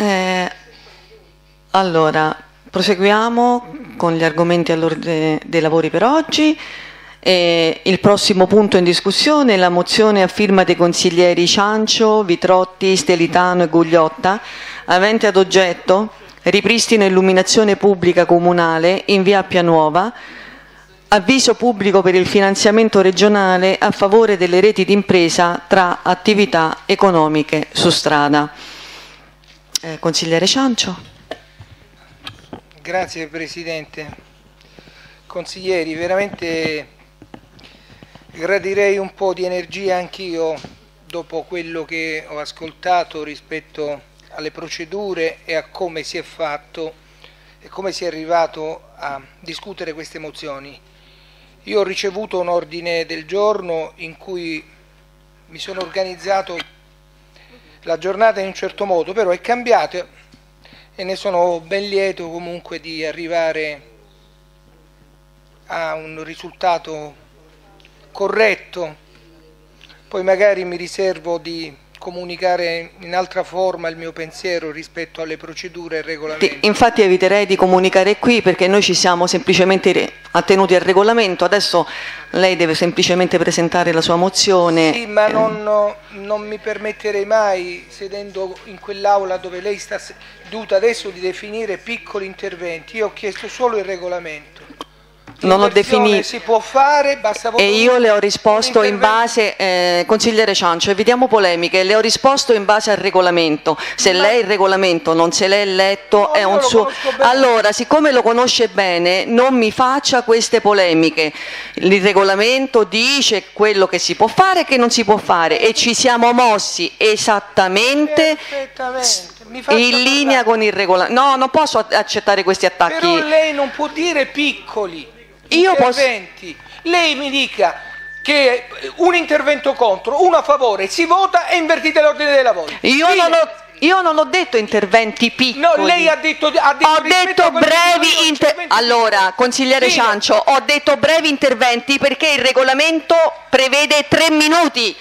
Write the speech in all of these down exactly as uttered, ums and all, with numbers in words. Eh, allora, proseguiamo con gli argomenti all'ordine dei lavori per oggi. Eh, il prossimo punto in discussione è la mozione a firma dei consiglieri Ciancio, Vitrotti, Stelitano e Gugliotta, avente ad oggetto ripristino illuminazione pubblica comunale in via Appia Nuova, avviso pubblico per il finanziamento regionale a favore delle reti d'impresa tra attività economiche su strada. Eh, consigliere Ciancio. Grazie Presidente. Consiglieri, veramente gradirei un po' di energia anch'io dopo quello che ho ascoltato rispetto alle procedure e a come si è fatto e come si è arrivato a discutere queste mozioni. Io ho ricevuto un ordine del giorno in cui mi sono organizzato la giornata in un certo modo, però è cambiato e ne sono ben lieto comunque di arrivare a un risultato corretto, poi magari mi riservo di comunicare in altra forma il mio pensiero rispetto alle procedure e ai regolamenti. Infatti eviterei di comunicare qui perché noi ci siamo semplicemente attenuti al regolamento, adesso lei deve semplicemente presentare la sua mozione. Sì, ma non, non mi permetterei mai, sedendo in quell'aula dove lei sta seduta adesso, di definire piccoli interventi. Io ho chiesto solo il regolamento. Non ho definito, si può fare, basta e io le ho risposto in base, eh, consigliere Ciancio, evitiamo polemiche, le ho risposto in base al regolamento. Se Ma... lei il regolamento non se l'è letto, no, è un suo. Allora, siccome lo conosce bene, non mi faccia queste polemiche. Il regolamento dice quello che si può fare e che non si può fare, e ci siamo mossi esattamente in parlare. linea con il regolamento. No, non posso accettare questi attacchi. Però lei non può dire piccoli. Io posso... Lei mi dica che un intervento contro, uno a favore, si vota e invertite l'ordine dei lavori. Io, sì. non ho, io non ho detto interventi piccoli. No, lei ha detto, ha detto, ho detto brevi interventi. Allora, consigliere sì. Ciancio, ho detto brevi interventi perché il regolamento prevede tre minuti.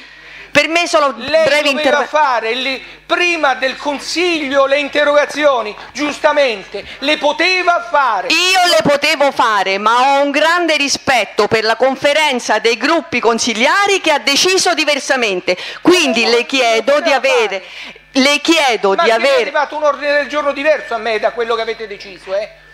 Per me sono lei brevi interventi. fare le, prima del Consiglio le interrogazioni, giustamente, le poteva fare. Io le potevo fare, ma ho un grande rispetto per la conferenza dei gruppi consigliari che ha deciso diversamente. Quindi no, le chiedo di avere... Fare. Le chiedo ma di avere... Ma è arrivato un ordine del giorno diverso a me da quello che avete deciso, eh?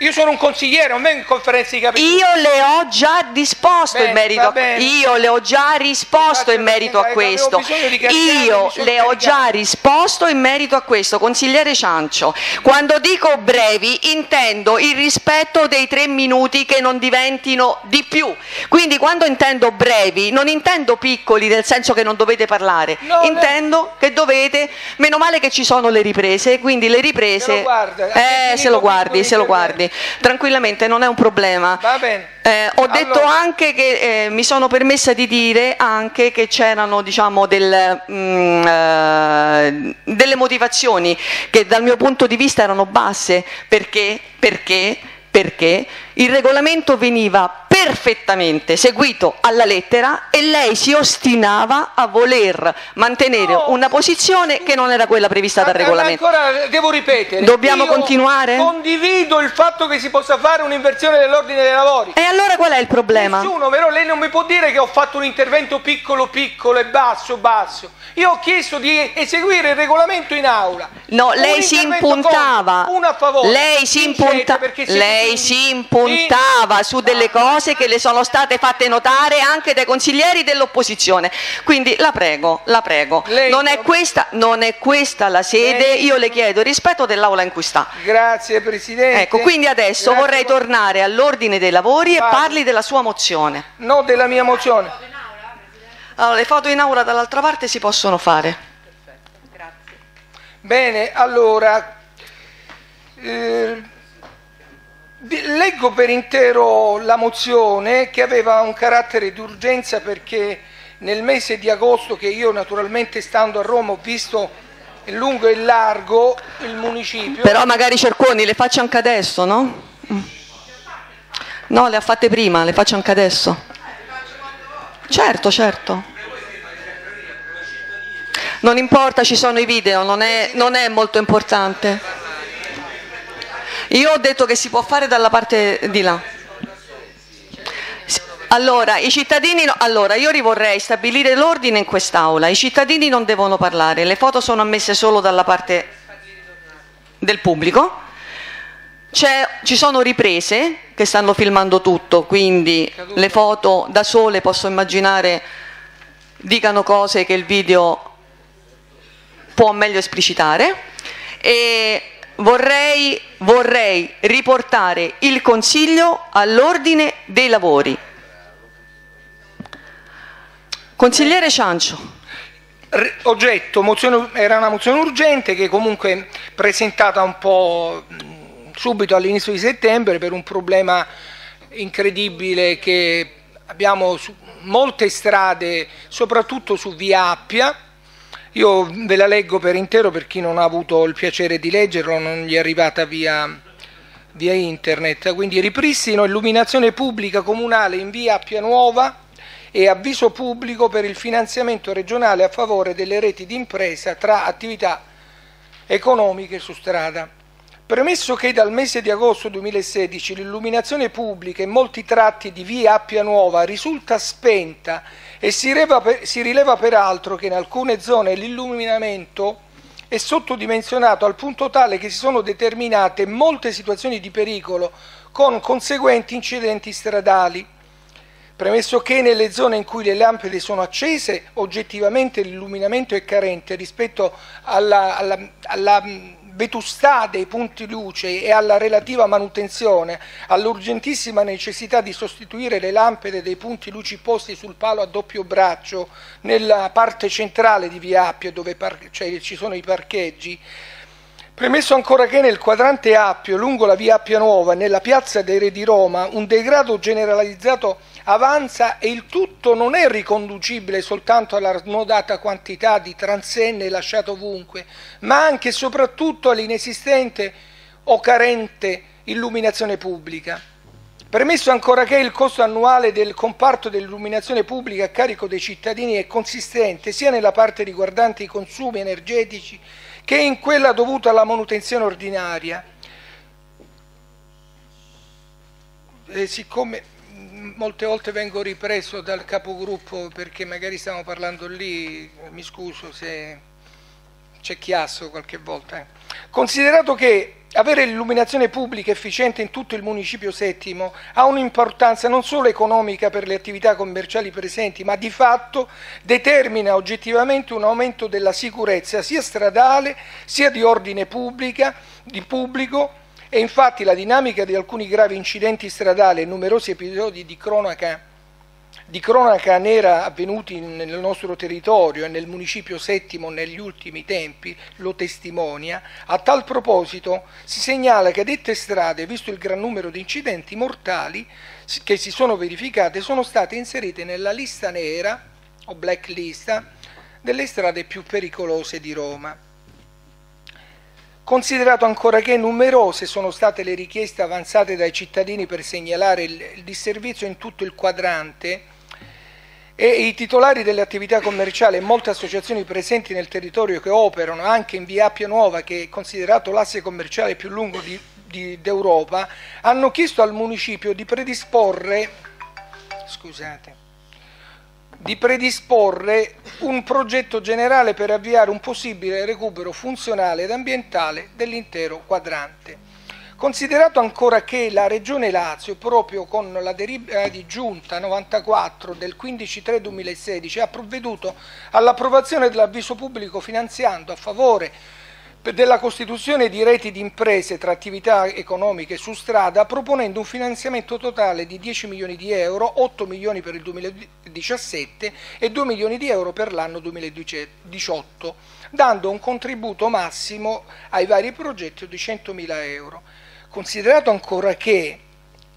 Io sono un consigliere, non vengo in conferenze di capitolo. Io le ho già disposto bene, in merito a questo. Io le ho già risposto in merito a questo. Io le ho già risposto in merito a questo, consigliere Ciancio. Quando dico brevi, intendo il rispetto dei tre minuti che non diventino di più. Quindi quando intendo brevi, non intendo piccoli nel senso che non dovete parlare. No, intendo beh. che dovete, meno male che ci sono le riprese, quindi le riprese... Se lo guarda, eh, se lo guardi, se lo guardi. Tranquillamente, non è un problema. Va bene. Eh, ho detto allora. anche che eh, mi sono permessa di dire anche che c'erano, diciamo, del, mh, eh, delle motivazioni che dal mio punto di vista erano basse perché, perché, perché il regolamento veniva perfettamente seguito alla lettera e lei si ostinava a voler mantenere no. una posizione che non era quella prevista dal regolamento. Ancora devo ripetere. Dobbiamo io continuare? Condivido il fatto che si possa fare un'inversione dell'ordine dei lavori. E allora qual è il problema? Nessuno, però lei non mi può dire che ho fatto un intervento piccolo piccolo e basso basso. Io ho chiesto di eseguire il regolamento in aula. No, lei si impuntava. Con, una a favore. Lei si impuntava. Lei si impuntava su delle cose che le sono state fatte notare anche dai consiglieri dell'opposizione, quindi la prego, la prego, lei, non, è questa, non è questa la sede, lei, io le chiedo il rispetto dell'aula in cui sta. Grazie Presidente. Ecco, quindi adesso grazie, vorrei tornare all'ordine dei lavori parli. e parli della sua mozione. No, della mia mozione. Allora, le foto in aula dall'altra parte si possono fare. Perfetto, grazie. Bene, allora... Eh... Leggo per intero la mozione che aveva un carattere d'urgenza perché nel mese di agosto, che io naturalmente stando a Roma ho visto in lungo e in largo, il municipio. Però magari Cerquoni le faccia anche adesso, no? No, le ha fatte prima, le faccia anche adesso. Certo, certo. Non importa, ci sono i video, non è, non è molto importante. Io ho detto che si può fare dalla parte di là. Allora, i cittadini, allora io rivorrei stabilire l'ordine in quest'aula. I cittadini non devono parlare, le foto sono ammesse solo dalla parte del pubblico. Ci sono riprese che stanno filmando tutto, quindi le foto da sole posso immaginare dicano cose che il video può meglio esplicitare, e vorrei, vorrei riportare il Consiglio all'ordine dei lavori. Consigliere Ciancio. Oggetto, mozione, era una mozione urgente che comunque presentata un po' subito all'inizio di settembre per un problema incredibile che abbiamo su molte strade, soprattutto su Via Appia. Io ve la leggo per intero per chi non ha avuto il piacere di leggerlo, non gli è arrivata via, via internet. Quindi ripristino illuminazione pubblica comunale in Via Appia Nuova e avviso pubblico per il finanziamento regionale a favore delle reti di impresa tra attività economiche su strada. Premesso che dal mese di agosto duemilasedici l'illuminazione pubblica in molti tratti di Via Appia Nuova risulta spenta e si rileva, si rileva peraltro che in alcune zone l'illuminamento è sottodimensionato al punto tale che si sono determinate molte situazioni di pericolo con conseguenti incidenti stradali. Premesso che nelle zone in cui le lampade sono accese oggettivamente l'illuminamento è carente rispetto alla, alla, alla vetustà dei punti luce e alla relativa manutenzione, all'urgentissima necessità di sostituire le lampade dei punti luci posti sul palo a doppio braccio nella parte centrale di Via Appia dove cioè, ci sono i parcheggi. Premesso ancora che nel quadrante Appio, lungo la Via Appia Nuova, nella piazza dei Re di Roma, un degrado generalizzato avanza e il tutto non è riconducibile soltanto alla snodata quantità di transenne lasciate ovunque, ma anche e soprattutto all'inesistente o carente illuminazione pubblica. Premesso ancora che il costo annuale del comparto dell'illuminazione pubblica a carico dei cittadini è consistente sia nella parte riguardante i consumi energetici che in quella dovuta alla manutenzione ordinaria. E siccome molte volte vengo ripreso dal capogruppo perché magari stiamo parlando lì, mi scuso se c'è chiasso qualche volta. Eh. Considerato che avere l'illuminazione pubblica efficiente in tutto il Municipio settimo ha un'importanza non solo economica per le attività commerciali presenti, ma di fatto determina oggettivamente un aumento della sicurezza sia stradale sia di ordine pubblica, di pubblico, e infatti la dinamica di alcuni gravi incidenti stradali e numerosi episodi di cronaca, di cronaca nera avvenuti nel nostro territorio e nel Municipio settimo negli ultimi tempi lo testimonia. A tal proposito si segnala che dette strade, visto il gran numero di incidenti mortali che si sono verificate, sono state inserite nella lista nera o black list delle strade più pericolose di Roma. Considerato ancora che numerose sono state le richieste avanzate dai cittadini per segnalare il disservizio in tutto il quadrante e i titolari delle attività commerciali e molte associazioni presenti nel territorio che operano anche in Via Appia Nuova, che è considerato l'asse commerciale più lungo d'Europa, hanno chiesto al Municipio di predisporre, scusate, di predisporre un progetto generale per avviare un possibile recupero funzionale ed ambientale dell'intero quadrante. Considerato ancora che la Regione Lazio, proprio con la delibera di Giunta novantaquattro del quindici marzo duemilasedici, ha provveduto all'approvazione dell'avviso pubblico finanziando a favore della costituzione di reti di imprese tra attività economiche su strada, proponendo un finanziamento totale di dieci milioni di euro, otto milioni per il duemiladiciassette e due milioni di euro per l'anno duemiladiciotto, dando un contributo massimo ai vari progetti di centomila euro. Considerato ancora che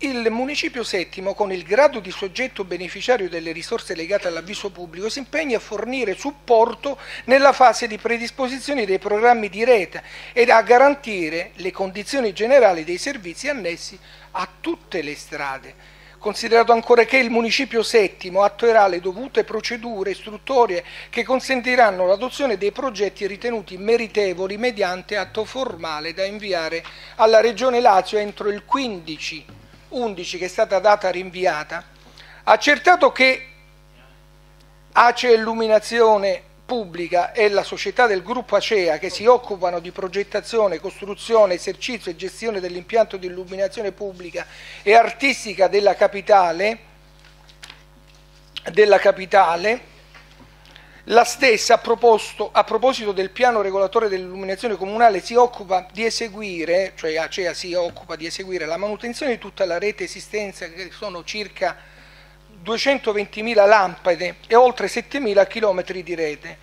il Municipio settimo, con il grado di soggetto beneficiario delle risorse legate all'avviso pubblico, si impegna a fornire supporto nella fase di predisposizione dei programmi di rete ed a garantire le condizioni generali dei servizi annessi a tutte le strade. Considerato ancora che il Municipio settimo attuerà le dovute procedure istruttorie che consentiranno l'adozione dei progetti ritenuti meritevoli mediante atto formale da inviare alla Regione Lazio entro il quindici undici, che è stata data rinviata, accertato che ACEA Illuminazione Pubblica e la società del gruppo ACEA, che si occupano di progettazione, costruzione, esercizio e gestione dell'impianto di illuminazione pubblica e artistica della capitale, della capitale la stessa, a proposto, a proposito del piano regolatore dell'illuminazione comunale, si occupa di eseguire, cioè ACEA si occupa di eseguire la manutenzione di tutta la rete esistente, che sono circa duecentoventimila lampade e oltre settemila chilometri di rete.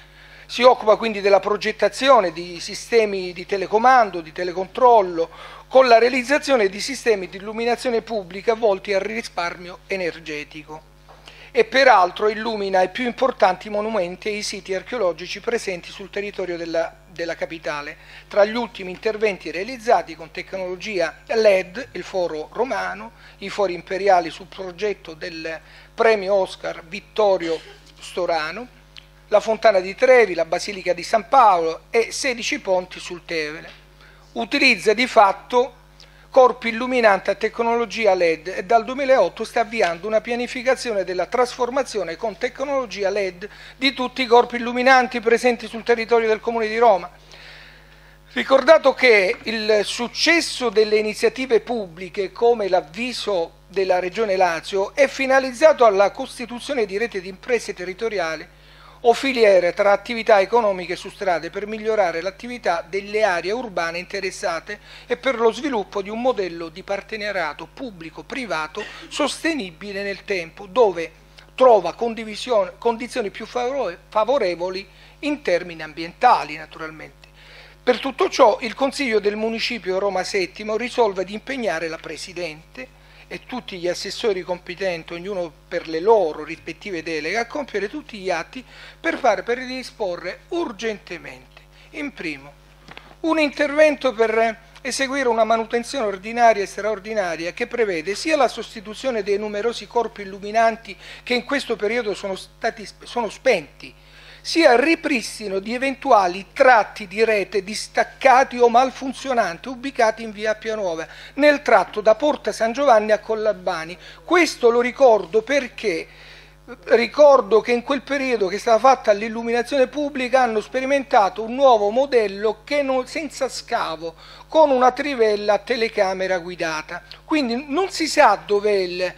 Si occupa quindi della progettazione di sistemi di telecomando, di telecontrollo, con la realizzazione di sistemi di illuminazione pubblica volti al risparmio energetico. E peraltro illumina i più importanti monumenti e i siti archeologici presenti sul territorio della, della capitale. Tra gli ultimi interventi realizzati con tecnologia L E D, il foro romano, i fori imperiali sul progetto del premio Oscar Vittorio Storaro, la fontana di Trevi, la basilica di San Paolo e sedici ponti sul Tevere. Utilizza di fatto corpi illuminanti a tecnologia L E D e dal duemilaotto sta avviando una pianificazione della trasformazione con tecnologia L E D di tutti i corpi illuminanti presenti sul territorio del Comune di Roma. Ricordato che il successo delle iniziative pubbliche, come l'avviso della Regione Lazio, è finalizzato alla costituzione di rete di imprese territoriali o filiere tra attività economiche su strade per migliorare l'attività delle aree urbane interessate e per lo sviluppo di un modello di partenariato pubblico-privato sostenibile nel tempo, dove trova condizioni più favorevoli in termini ambientali, naturalmente. Per tutto ciò il Consiglio del Municipio Roma settimo risolve di impegnare la Presidente e tutti gli assessori competenti, ognuno per le loro rispettive deleghe, a compiere tutti gli atti per fare predisporre urgentemente, in primo, un intervento per eseguire una manutenzione ordinaria e straordinaria che prevede sia la sostituzione dei numerosi corpi illuminanti che in questo periodo sono, stati, sono spenti, sia il ripristino di eventuali tratti di rete distaccati o malfunzionanti ubicati in via Appia Nuova nel tratto da Porta San Giovanni a Collabani. Questo lo ricordo perché ricordo che in quel periodo che è stata fatta l'illuminazione pubblica hanno sperimentato un nuovo modello che non, senza scavo, con una trivella a telecamera guidata. Quindi non si sa dove il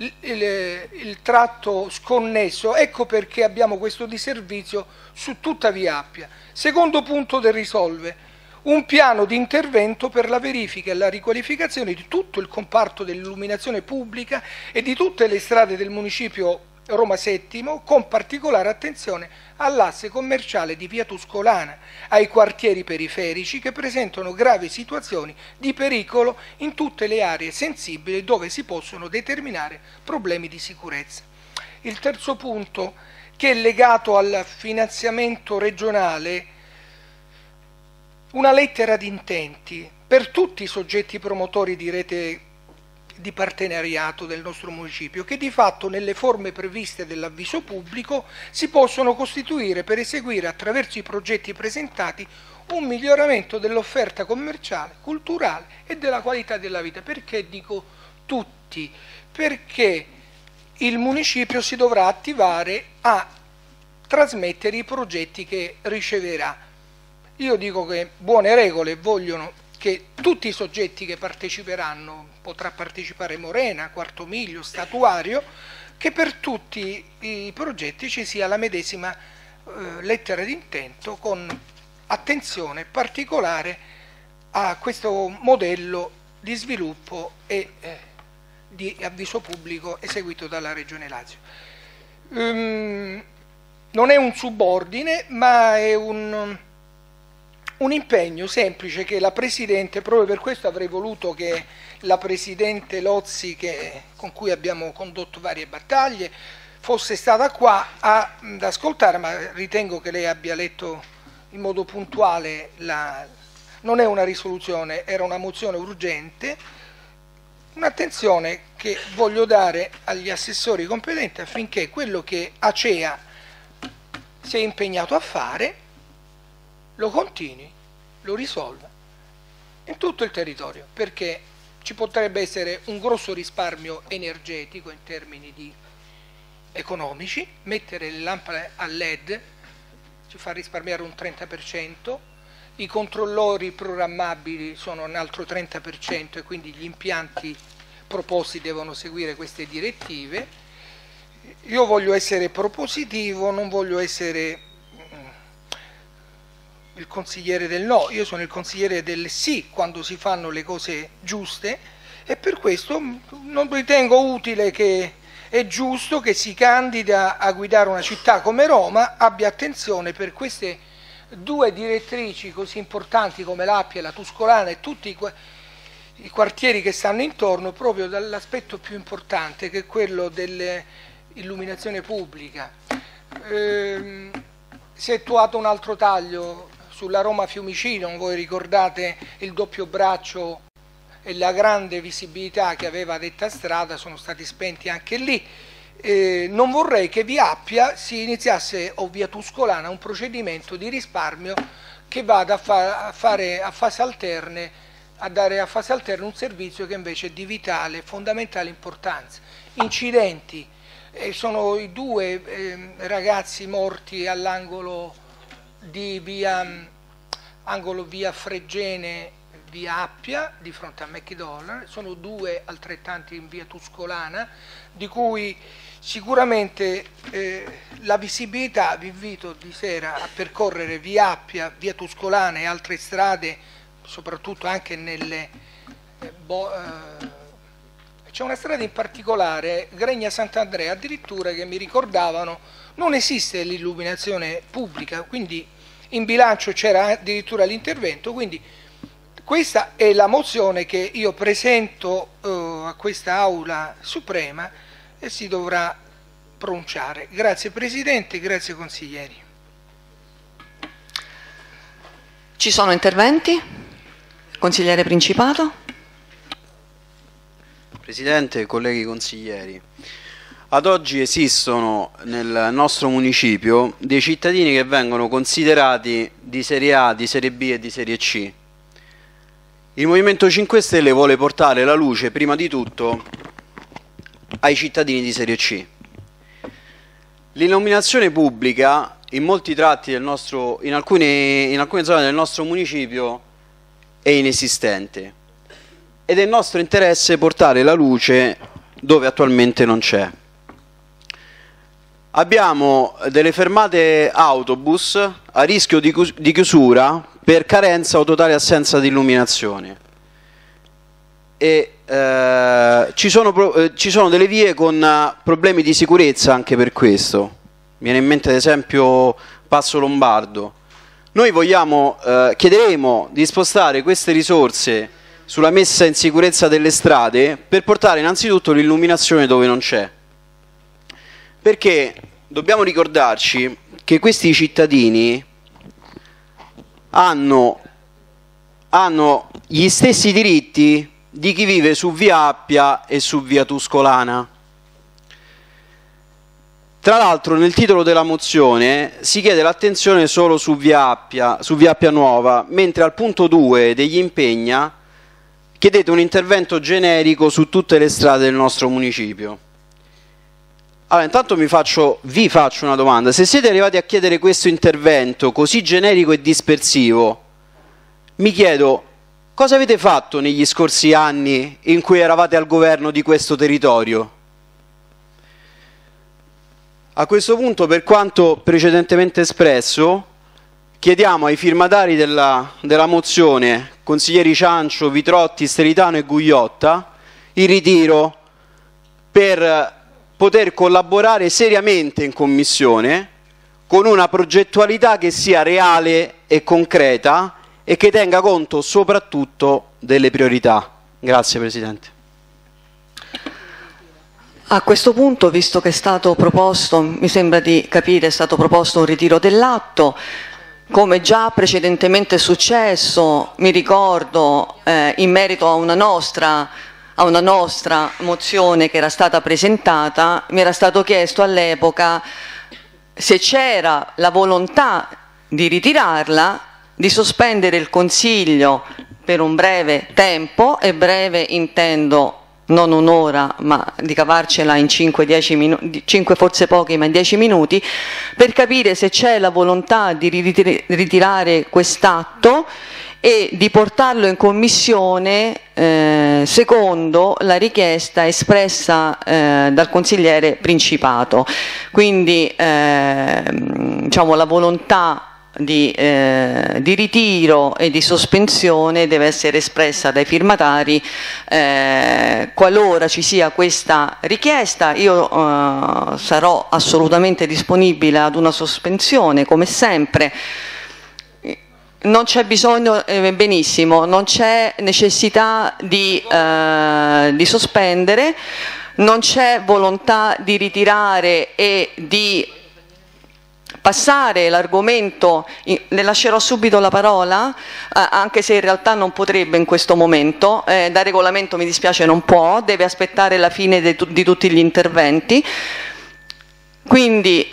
Il, il, il tratto sconnesso, ecco perché abbiamo questo disservizio su tutta Via Appia. Secondo punto del risolve, un piano di intervento per la verifica e la riqualificazione di tutto il comparto dell'illuminazione pubblica e di tutte le strade del municipio Roma settimo, con particolare attenzione all'asse commerciale di Via Tuscolana, ai quartieri periferici che presentano gravi situazioni di pericolo in tutte le aree sensibili dove si possono determinare problemi di sicurezza. Il terzo punto, che è legato al finanziamento regionale, una lettera di intenti per tutti i soggetti promotori di rete di partenariato del nostro municipio, che di fatto nelle forme previste dell'avviso pubblico si possono costituire per eseguire attraverso i progetti presentati un miglioramento dell'offerta commerciale, culturale e della qualità della vita. Perché dico tutti? Perché il municipio si dovrà attivare a trasmettere i progetti che riceverà. Io dico che buone regole vogliono che tutti i soggetti che parteciperanno, potrà partecipare Morena, Quartomiglio, Statuario, che per tutti i progetti ci sia la medesima eh, lettera d'intento, con attenzione particolare a questo modello di sviluppo e eh, di avviso pubblico eseguito dalla Regione Lazio. Um, non è un subordine, ma è un... Un impegno semplice che la Presidente, proprio per questo avrei voluto che la Presidente Lozzi, che, con cui abbiamo condotto varie battaglie, fosse stata qua a, ad ascoltare, ma ritengo che lei abbia letto in modo puntuale, la, non è una risoluzione, era una mozione urgente, un'attenzione che voglio dare agli assessori competenti affinché quello che ACEA si è impegnato a fare lo continui, lo risolva in tutto il territorio, perché ci potrebbe essere un grosso risparmio energetico in termini di economici. Mettere le lampade a led ci fa risparmiare un trenta per cento, i controllori programmabili sono un altro trenta per cento e quindi gli impianti proposti devono seguire queste direttive. Io voglio essere propositivo, non voglio essere il consigliere del no, io sono il consigliere del sì quando si fanno le cose giuste, e per questo non ritengo utile che è giusto che si candida a guidare una città come Roma abbia attenzione per queste due direttrici così importanti come l'Appia, la Tuscolana e tutti i, i quartieri che stanno intorno, proprio dall'aspetto più importante che è quello dell'illuminazione pubblica. Ehm, si è attuato un altro taglio sulla Roma Fiumicino, voi ricordate il doppio braccio e la grande visibilità che aveva detta strada, sono stati spenti anche lì. Eh, non vorrei che via Appia si iniziasse, o via Tuscolana, un procedimento di risparmio che vada a, fa a fare a fase alterne, a dare a fase alterne un servizio che invece è di vitale, fondamentale importanza. Incidenti, eh, sono i due eh, ragazzi morti all'angolo di via, angolo via Fregene, via Appia, di fronte a McDonald's, sono due altrettanti in via Tuscolana, di cui sicuramente eh, la visibilità, vi invito di sera a percorrere via Appia, via Tuscolana e altre strade, soprattutto anche nelle... Eh, boh, eh, c'è una strada in particolare, Gregna Sant'Andrea addirittura, che mi ricordavano non esiste l'illuminazione pubblica, quindi in bilancio c'era addirittura l'intervento. Quindi questa è la mozione che io presento eh, a questa Aula Suprema e si dovrà pronunciare. Grazie Presidente, grazie consiglieri. Ci sono interventi? Consigliere Principato. Presidente, colleghi consiglieri, ad oggi esistono nel nostro municipio dei cittadini che vengono considerati di serie A, di serie B e di serie C. Il Movimento cinque Stelle vuole portare la luce prima di tutto ai cittadini di serie C. L'illuminazione pubblica in molti tratti del nostro, in alcune, in alcune zone del nostro municipio è inesistente. Ed è nostro interesse portare la luce dove attualmente non c'è. Abbiamo delle fermate autobus a rischio di chiusura per carenza o totale assenza di illuminazione. E, eh, ci sono, eh, ci sono delle vie con problemi di sicurezza anche per questo. Mi viene in mente ad esempio Passo Lombardo. Noi vogliamo, eh, chiederemo di spostare queste risorse sulla messa in sicurezza delle strade per portare innanzitutto l'illuminazione dove non c'è, perché dobbiamo ricordarci che questi cittadini hanno, hanno gli stessi diritti di chi vive su via Appia e su via Tuscolana. Tra l'altro nel titolo della mozione si chiede l'attenzione solo su via Appia, su via Appia Nuova, mentre al punto due degli impegna chiedete un intervento generico su tutte le strade del nostro municipio. Allora, intanto mi faccio, vi faccio una domanda. Se siete arrivati a chiedere questo intervento così generico e dispersivo, mi chiedo cosa avete fatto negli scorsi anni in cui eravate al governo di questo territorio? A questo punto, per quanto precedentemente espresso, chiediamo ai firmatari della, della mozione, consiglieri Ciancio, Vitrotti, Stelitano e Gugliotta, il ritiro per poter collaborare seriamente in commissione con una progettualità che sia reale e concreta e che tenga conto soprattutto delle priorità. Grazie Presidente. A questo punto, visto che è stato proposto, mi sembra di capire, è stato proposto un ritiro dell'atto, come già precedentemente è successo, mi ricordo, eh, in merito a una, nostra, a una nostra mozione che era stata presentata, mi era stato chiesto all'epoca se c'era la volontà di ritirarla, di sospendere il Consiglio per un breve tempo, e breve intendo non un'ora, ma di cavarcela in cinque dieci minuti, cinque forse pochi, ma in dieci minuti, per capire se c'è la volontà di ritirare quest'atto e di portarlo in commissione eh, secondo la richiesta espressa eh, dal consigliere Principato. Quindi eh, diciamo, la volontà Di, eh, di ritiro e di sospensione deve essere espressa dai firmatari eh, qualora ci sia questa richiesta. Io eh, sarò assolutamente disponibile ad una sospensione, come sempre. Non c'è bisogno, eh, benissimo, non c'è necessità di, eh, di sospendere, non c'è volontà di ritirare e di passare l'argomento. Le lascerò subito la parola, eh, anche se in realtà non potrebbe in questo momento, eh, da regolamento mi dispiace non può, deve aspettare la fine de, di tutti gli interventi. Quindi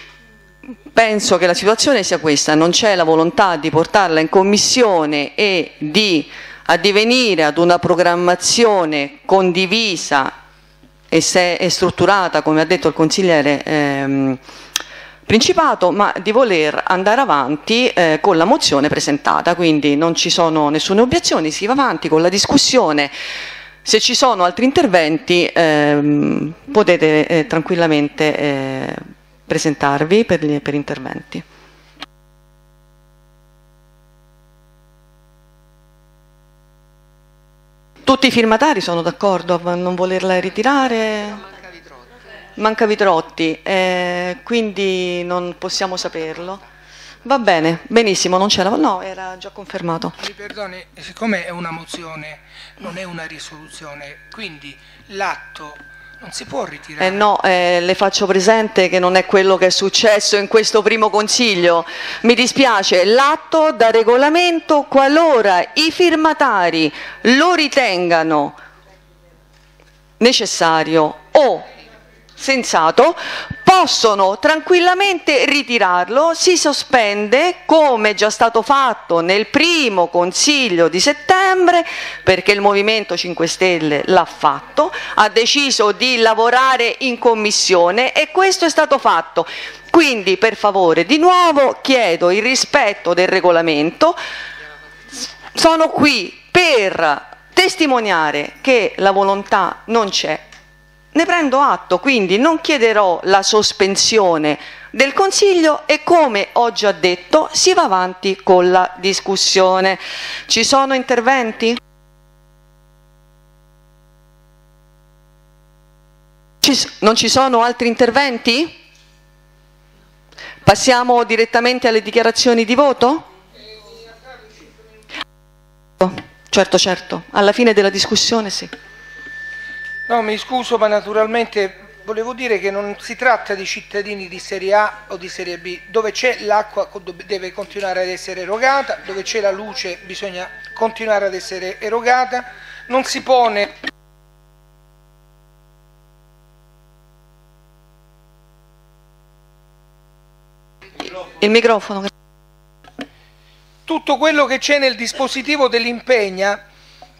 penso che la situazione sia questa: non c'è la volontà di portarla in commissione e di addivenire ad una programmazione condivisa e, se, e strutturata, come ha detto il consigliere ehm, Principato, ma di voler andare avanti eh, con la mozione presentata. Quindi non ci sono nessune obiezioni, si va avanti con la discussione. Se ci sono altri interventi eh, potete eh, tranquillamente eh, presentarvi per, gli, per interventi. Tutti i firmatari sono d'accordo a non volerla ritirare? Manca Vitrotti, eh, quindi non possiamo saperlo. Va bene, benissimo, non c'era, no, era già confermato. Mi perdoni, siccome è una mozione, non è una risoluzione, quindi l'atto non si può ritirare. Eh no, eh, le faccio presente che non è quello che è successo in questo primo consiglio. Mi dispiace, l'atto da regolamento, qualora i firmatari lo ritengano necessario o sensato, possono tranquillamente ritirarlo, si sospende come già stato fatto nel primo consiglio di settembre, perché il Movimento cinque Stelle l'ha fatto, ha deciso di lavorare in commissione e questo è stato fatto. Quindi per favore, di nuovo chiedo il rispetto del regolamento, sono qui per testimoniare che la volontà non c'è. Ne prendo atto, quindi non chiederò la sospensione del Consiglio e, come ho già detto, si va avanti con la discussione. Ci sono interventi? Ci, non ci sono altri interventi? Passiamo direttamente alle dichiarazioni di voto? Certo, certo, alla fine della discussione sì. No, mi scuso, ma naturalmente volevo dire che non si tratta di cittadini di serie A o di serie B. Dove c'è l'acqua deve continuare ad essere erogata, dove c'è la luce bisogna continuare ad essere erogata. Non si pone il microfono. Tutto quello che c'è nel dispositivo dell'impegna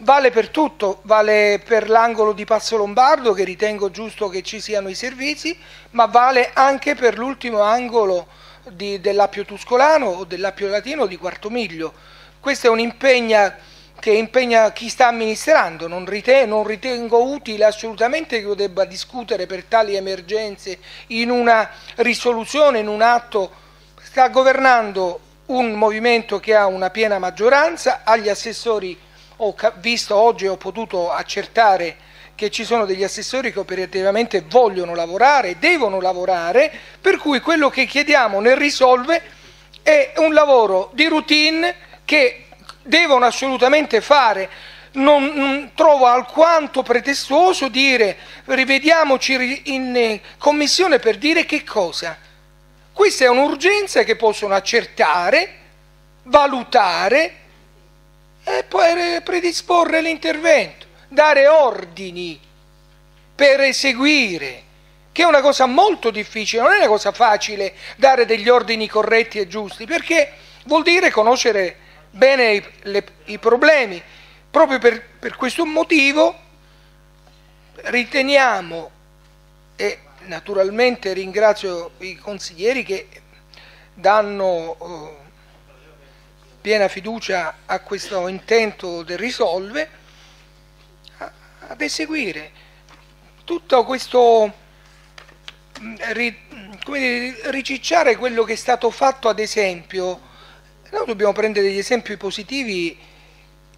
vale per tutto, vale per l'angolo di Passo Lombardo, che ritengo giusto che ci siano i servizi, ma vale anche per l'ultimo angolo dell'Appio Tuscolano o dell'Appio Latino di Quartomiglio. Questo è un impegno che impegna chi sta amministrando, non, rite, non ritengo utile assolutamente che lo debba discutere per tali emergenze in una risoluzione, in un atto. Sta governando un movimento che ha una piena maggioranza, agli assessori. Ho visto oggi, ho potuto accertare che ci sono degli assessori che operativamente vogliono lavorare, devono lavorare, per cui quello che chiediamo nel risolve è un lavoro di routine che devono assolutamente fare. Non, non trovo alquanto pretestuoso dire rivediamoci in commissione per dire che cosa. Questa è un'urgenza che possono accertare, valutare e poi predisporre l'intervento, dare ordini per eseguire, che è una cosa molto difficile, non è una cosa facile dare degli ordini corretti e giusti, perché vuol dire conoscere bene i, le, i problemi. Proprio per, per questo motivo riteniamo, e naturalmente ringrazio i consiglieri che danno eh, piena fiducia a questo intento del risolve, a, ad eseguire tutto questo, ri, come dire, ricicciare quello che è stato fatto ad esempio. Noi dobbiamo prendere degli esempi positivi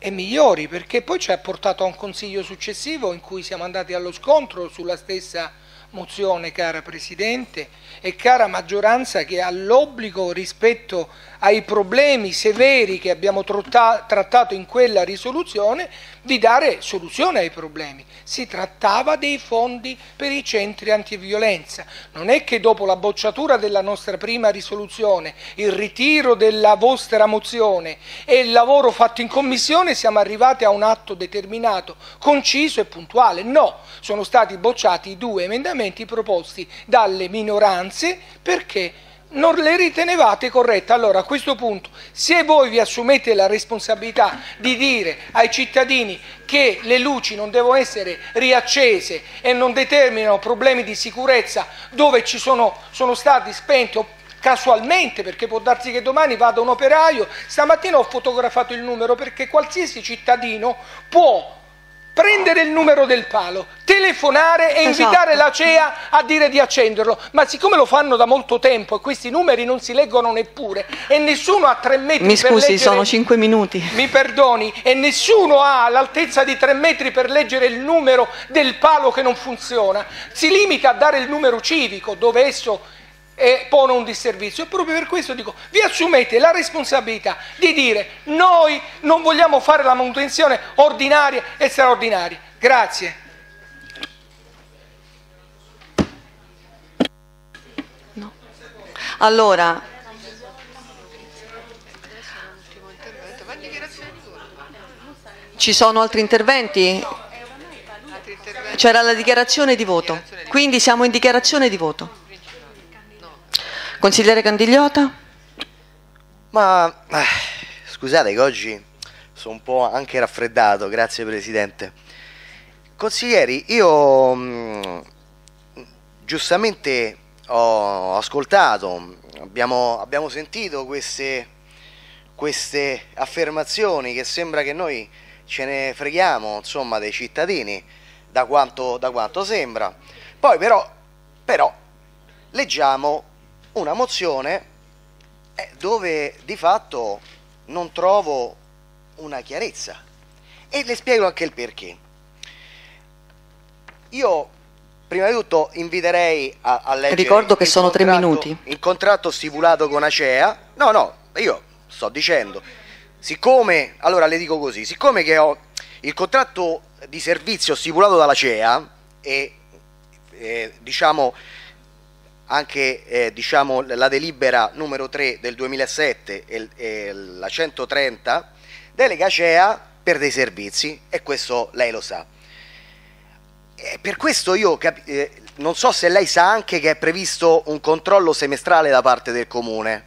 e migliori, perché poi ci ha portato a un consiglio successivo in cui siamo andati allo scontro sulla stessa mozione, cara Presidente e cara maggioranza, che ha l'obbligo rispetto ai problemi severi che abbiamo trattato in quella risoluzione di dare soluzione ai problemi. Si trattava dei fondi per i centri antiviolenza. Non è che dopo la bocciatura della nostra prima risoluzione, il ritiro della vostra mozione e il lavoro fatto in commissione siamo arrivati a un atto determinato, conciso e puntuale. No, sono stati bocciati i due emendamenti proposti dalle minoranze perché non le ritenevate corrette. Allora a questo punto, se voi vi assumete la responsabilità di dire ai cittadini che le luci non devono essere riaccese e non determinano problemi di sicurezza dove ci sono, sono stati spenti o casualmente, perché può darsi che domani vada un operaio, stamattina ho fotografato il numero, perché qualsiasi cittadino può prendere il numero del palo, telefonare e esatto. invitare l'ACEA a dire di accenderlo, ma siccome lo fanno da molto tempo e questi numeri non si leggono neppure e nessuno ha tre metri mi per scusi, leggere... Mi scusi, sono cinque minuti. Mi perdoni, e nessuno ha l'altezza di tre metri per leggere il numero del palo che non funziona, si limita a dare il numero civico dove esso e pone un disservizio. E proprio per questo dico, vi assumete la responsabilità di dire noi non vogliamo fare la manutenzione ordinaria e straordinaria. Grazie. No. Allora, ci sono altri interventi? C'era la dichiarazione di voto, quindi siamo in dichiarazione di voto. Consigliere Candigliota? Ma eh, scusate che oggi sono un po' anche raffreddato, grazie Presidente. Consiglieri, io mh, giustamente ho ascoltato, abbiamo, abbiamo sentito queste, queste affermazioni che sembra che noi ce ne freghiamo, insomma, dei cittadini, da quanto, da quanto sembra. Poi però, però leggiamo una mozione dove di fatto non trovo una chiarezza, e le spiego anche il perché. Io prima di tutto inviterei a, a leggere, ricordo che sono tre minuti, il contratto stipulato con ACEA. No no, io sto dicendo, siccome, allora le dico così, siccome che ho il contratto di servizio stipulato dall'ACEA e, e diciamo anche eh, diciamo, la delibera numero tre del duemilasette e, e la centotrenta delega ACEA per dei servizi, e questo lei lo sa. E per questo io eh, non so se lei sa anche che è previsto un controllo semestrale da parte del comune,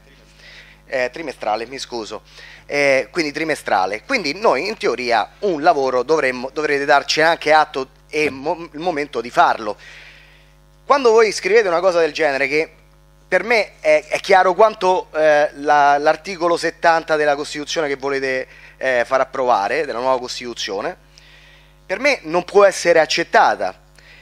eh, trimestrale mi scuso, eh, quindi trimestrale, quindi noi in teoria un lavoro dovremmo, dovrete darci anche atto e mo il momento di farlo. Quando voi scrivete una cosa del genere, che per me è, è chiaro quanto eh, l'articolo la, settanta della Costituzione che volete eh, far approvare, della nuova Costituzione, per me non può essere accettata,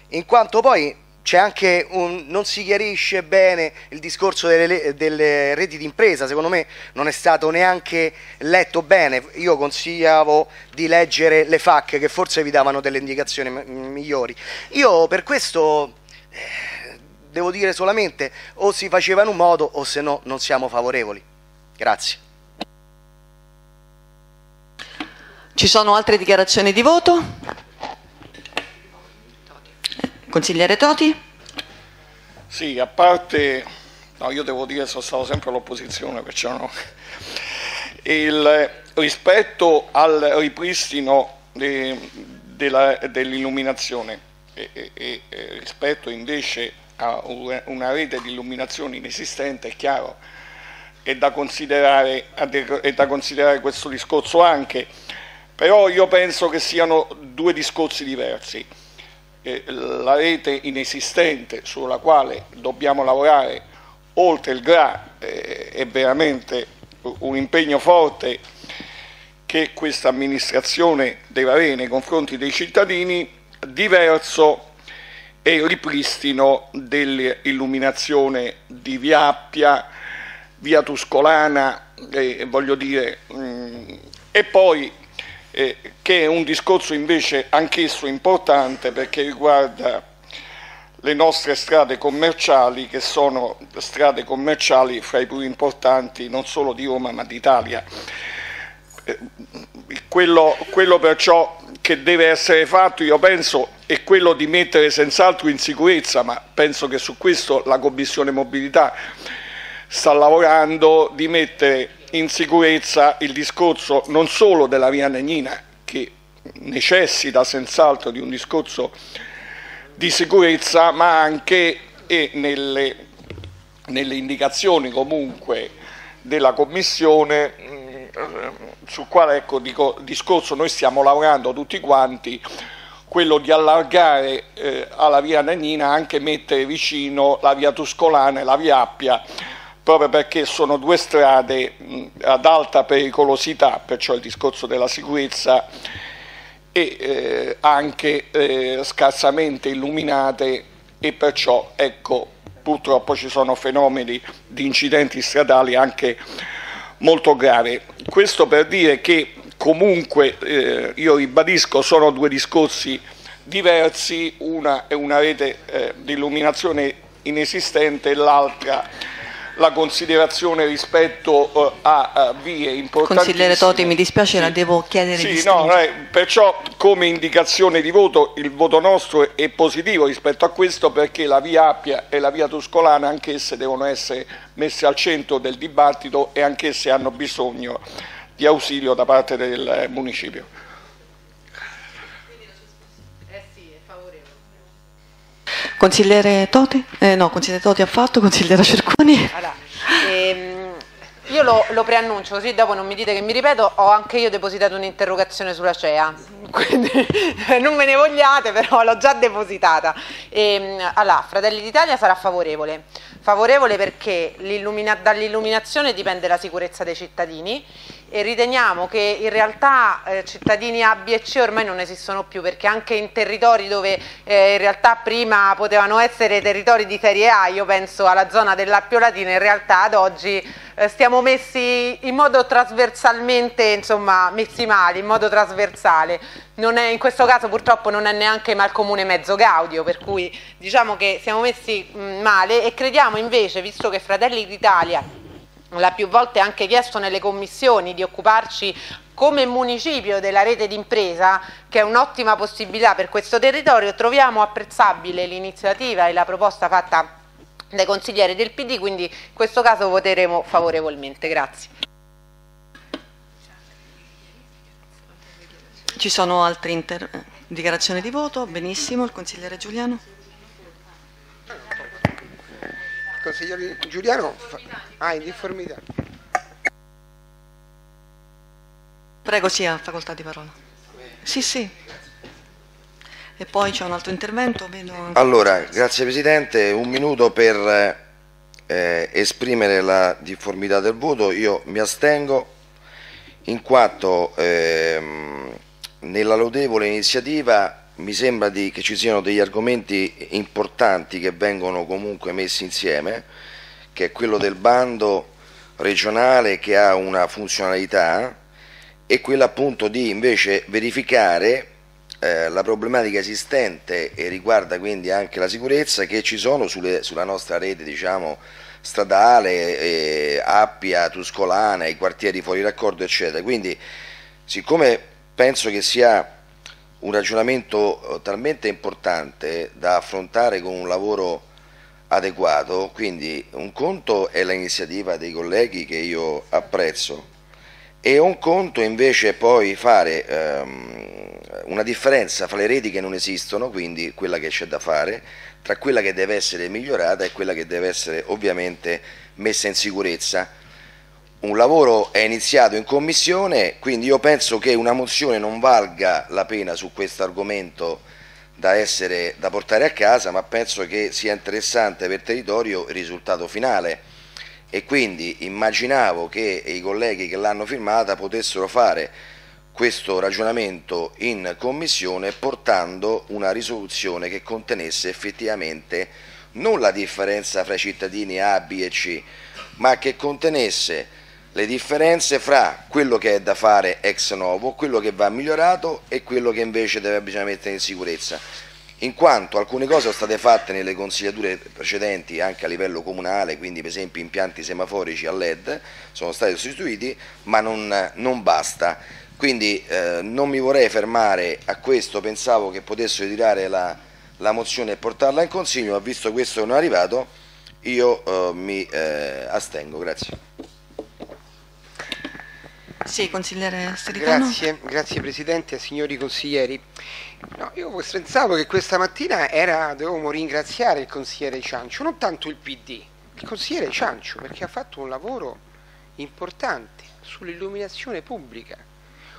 in quanto poi c'è anche un, non si chiarisce bene il discorso delle, delle reti d'impresa, secondo me non è stato neanche letto bene. Io consigliavo di leggere le F A Q, che forse vi davano delle indicazioni migliori. Io per questo... devo dire solamente o si faceva in un modo o se no non siamo favorevoli. Grazie. Ci sono altre dichiarazioni di voto? Consigliere Toti? Sì, a parte... No, io devo dire che sono stato sempre all'opposizione, perciò no. Il, rispetto al ripristino de, dell'illuminazione e, e, e rispetto invece a una rete di illuminazione inesistente, è chiaro, è da considerare, è da considerare questo discorso anche. Però io penso che siano due discorsi diversi. Eh, la rete inesistente sulla quale dobbiamo lavorare oltre il G R A eh, è veramente un impegno forte che questa amministrazione deve avere nei confronti dei cittadini, diverso è il ripristino dell'illuminazione di Via Appia, Via Tuscolana, eh, voglio dire, mh, e poi... Eh, che è un discorso invece anch'esso importante, perché riguarda le nostre strade commerciali, che sono strade commerciali fra i più importanti non solo di Roma ma d'Italia. Eh, quello, quello perciò che deve essere fatto, io penso, è quello di mettere senz'altro in sicurezza, ma penso che su questo la Commissione Mobilità sta lavorando, di mettere in sicurezza il discorso non solo della Via Legnina, che necessita senz'altro di un discorso di sicurezza, ma anche e nelle, nelle indicazioni comunque della Commissione, sul quale, ecco, dico, discorso noi stiamo lavorando tutti quanti, quello di allargare eh, alla Via Legnina, anche mettere vicino la Via Tuscolana e la Via Appia, proprio perché sono due strade ad alta pericolosità, perciò il discorso della sicurezza, e eh, anche eh, scarsamente illuminate, e perciò, ecco, purtroppo ci sono fenomeni di incidenti stradali anche molto gravi. Questo per dire che comunque, eh, io ribadisco, sono due discorsi diversi, una è una rete eh, di illuminazione inesistente e l'altra... la considerazione rispetto a vie importantissime. Consigliere Toti, mi dispiace, sì, la devo chiedere sì, di stringere. No, perciò come indicazione di voto il voto nostro è positivo rispetto a questo, perché la Via Appia e la Via Tuscolana anch'esse devono essere messe al centro del dibattito e anch'esse hanno bisogno di ausilio da parte del municipio. Eh sì, è favorevole. Consigliere Toti? Eh, no, consigliere Toti ha fatto, consigliera Cerquoni. Allora, ehm, io lo, lo preannuncio, così dopo non mi dite che mi ripeto, ho anche io depositato un'interrogazione sulla ACEA, quindi non me ne vogliate, però l'ho già depositata. Ehm, allora, Fratelli d'Italia sarà favorevole, favorevole perché dall'illuminazione dipende la sicurezza dei cittadini, e riteniamo che in realtà eh, cittadini A, B e C ormai non esistono più, perché anche in territori dove eh, in realtà prima potevano essere territori di serie A, io penso alla zona dell'Appio Latina, in realtà ad oggi eh, stiamo messi in modo trasversalmente, insomma, messi male, in modo trasversale. Non è, in questo caso purtroppo non è neanche Malcomune mezzo gaudio, per cui diciamo che siamo messi mh, male, e crediamo invece, visto che Fratelli d'Italia l'ha più volte anche chiesto nelle commissioni di occuparci come municipio della rete d'impresa, che è un'ottima possibilità per questo territorio, troviamo apprezzabile l'iniziativa e la proposta fatta dai consiglieri del P D, quindi in questo caso voteremo favorevolmente. Grazie. Ci sono altre dichiarazioni di voto? Benissimo, il consigliere Giuliano. Il consigliere Giuliano ha difformità. Prego, sì, ha facoltà di parola. Sì, sì. E poi c'è un altro intervento. Vedo... Allora, grazie Presidente. Un minuto per eh, esprimere la difformità del voto. Io mi astengo in quanto eh, nella lodevole iniziativa... mi sembra di, che ci siano degli argomenti importanti che vengono comunque messi insieme, che è quello del bando regionale che ha una funzionalità, e quello appunto di invece verificare eh, la problematica esistente, e riguarda quindi anche la sicurezza, che ci sono sulle, sulla nostra rete, diciamo, stradale, eh, Appia, Tuscolana, i quartieri fuori raccordo eccetera. Quindi, siccome penso che sia un ragionamento talmente importante da affrontare con un lavoro adeguato, quindi un conto è l'iniziativa dei colleghi che io apprezzo e un conto invece poi fare ehm, una differenza fra le reti che non esistono, quindi quella che c'è da fare, tra quella che deve essere migliorata e quella che deve essere ovviamente messa in sicurezza. Un lavoro è iniziato in commissione, quindi io penso che una mozione non valga la pena su questo argomento da, essere, da portare a casa, ma penso che sia interessante per il territorio il risultato finale e quindi immaginavo che i colleghi che l'hanno firmata potessero fare questo ragionamento in commissione portando una risoluzione che contenesse effettivamente non la differenza fra i cittadini A, B e C, ma che contenesse le differenze fra quello che è da fare ex novo, quello che va migliorato e quello che invece deve, bisogna mettere in sicurezza, in quanto alcune cose sono state fatte nelle consigliature precedenti anche a livello comunale, quindi per esempio impianti semaforici a L E D sono stati sostituiti, ma non, non basta, quindi eh, non mi vorrei fermare a questo, pensavo che potessero ritirare la, la mozione e portarla in Consiglio, ma visto questo che non è arrivato io eh, mi eh, astengo, grazie. Sì, consigliere Stelitano. Grazie, grazie Presidente, signori consiglieri. No, io pensavo che questa mattina era, dovevamo ringraziare il consigliere Ciancio, non tanto il P D, il consigliere Ciancio, perché ha fatto un lavoro importante sull'illuminazione pubblica.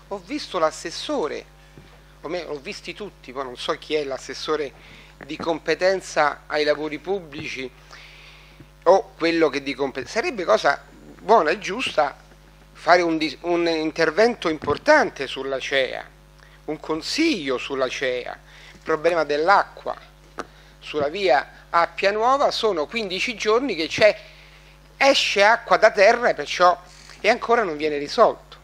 Ho visto l'assessore, o meglio, ho visti tutti, poi non so chi è l'assessore di competenza ai lavori pubblici o quello che di competenza. Sarebbe cosa buona e giusta fare un, un intervento importante sull'ACEA, un consiglio sull'ACEA, il problema dell'acqua sulla via Appia Nuova, sono quindici giorni che c'è, esce acqua da terra e perciò e ancora non viene risolto.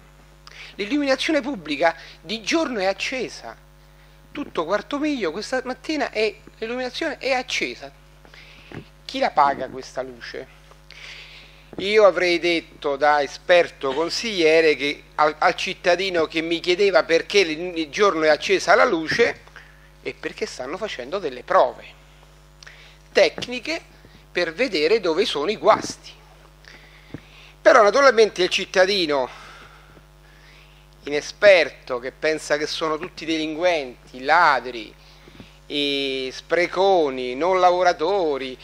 L'illuminazione pubblica di giorno è accesa, tutto Quartomiglio questa mattina e l'illuminazione è accesa. Chi la paga questa luce? Io avrei detto da esperto consigliere che al, al cittadino che mi chiedeva perché il giorno è accesa la luce è perché stanno facendo delle prove tecniche per vedere dove sono i guasti. Però naturalmente il cittadino inesperto che pensa che sono tutti delinquenti, ladri, e spreconi, non lavoratori,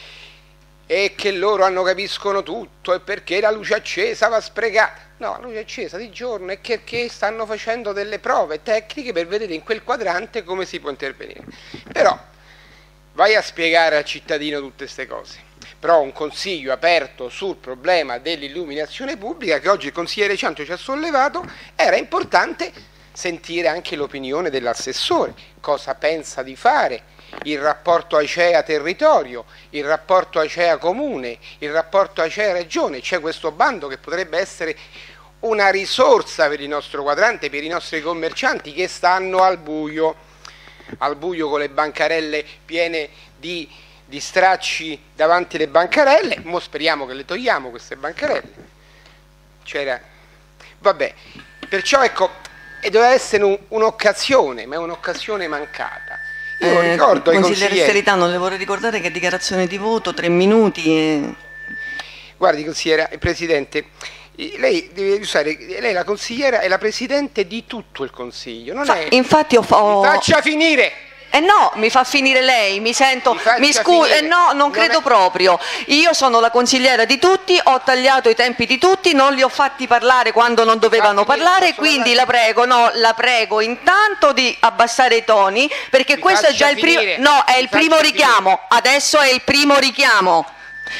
e che loro hanno capiscono tutto e perché la luce accesa va sprecata, no, la luce accesa di giorno è perché stanno facendo delle prove tecniche per vedere in quel quadrante come si può intervenire. Però vai a spiegare al cittadino tutte queste cose, però un consiglio aperto sul problema dell'illuminazione pubblica che oggi il consigliere Ciancio ci ha sollevato, era importante sentire anche l'opinione dell'assessore, cosa pensa di fare, il rapporto ACEA territorio, il rapporto ACEA comune, il rapporto ACEA regione. C'è questo bando che potrebbe essere una risorsa per il nostro quadrante, per i nostri commercianti che stanno al buio, al buio con le bancarelle piene di, di stracci davanti alle bancarelle. Mo speriamo che le togliamo queste bancarelle. C'era, vabbè, perciò ecco, e doveva essere un, un'occasione, ma è un'occasione mancata. Io eh, ricordo ai consigliere Stelitano, le vorrei ricordare che dichiarazione di voto, tre minuti. E... Guardi, consigliera, Presidente, lei deve usare, lei la consigliera è la Presidente di tutto il Consiglio. Non Fa, è... Infatti, ho, ho... Mi faccia finire! Eh no, mi fa finire lei, mi sento, mi, mi scusi, eh no, non, non credo è... proprio. Io sono la consigliera di tutti, ho tagliato i tempi di tutti, non li ho fatti parlare quando non dovevano ah, parlare, detto, quindi la prego, no, la prego intanto di abbassare i toni, perché mi questo è già il primo, no, è il primo richiamo, adesso è il primo richiamo.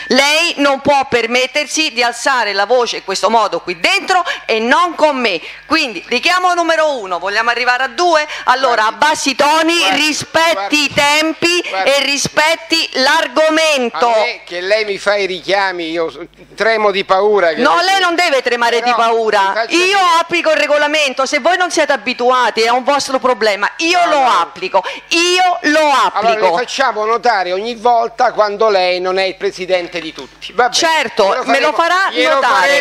Lei non può permettersi di alzare la voce in questo modo qui dentro e non con me, quindi richiamo numero uno, vogliamo arrivare a due, allora guardi, abbassi i toni, guardi, rispetti guardi, i tempi guardi, e rispetti l'argomento. Che lei mi fa i richiami, io tremo di paura. Che no, lei, lei non deve tremare di paura, io dire. applico il regolamento, se voi non siete abituati è un vostro problema, io allora, lo applico, io lo applico. Allora le facciamo notare ogni volta quando lei non è il Presidente evidente di tutti. Vabbè, certo, lo faremo, me lo farà notare.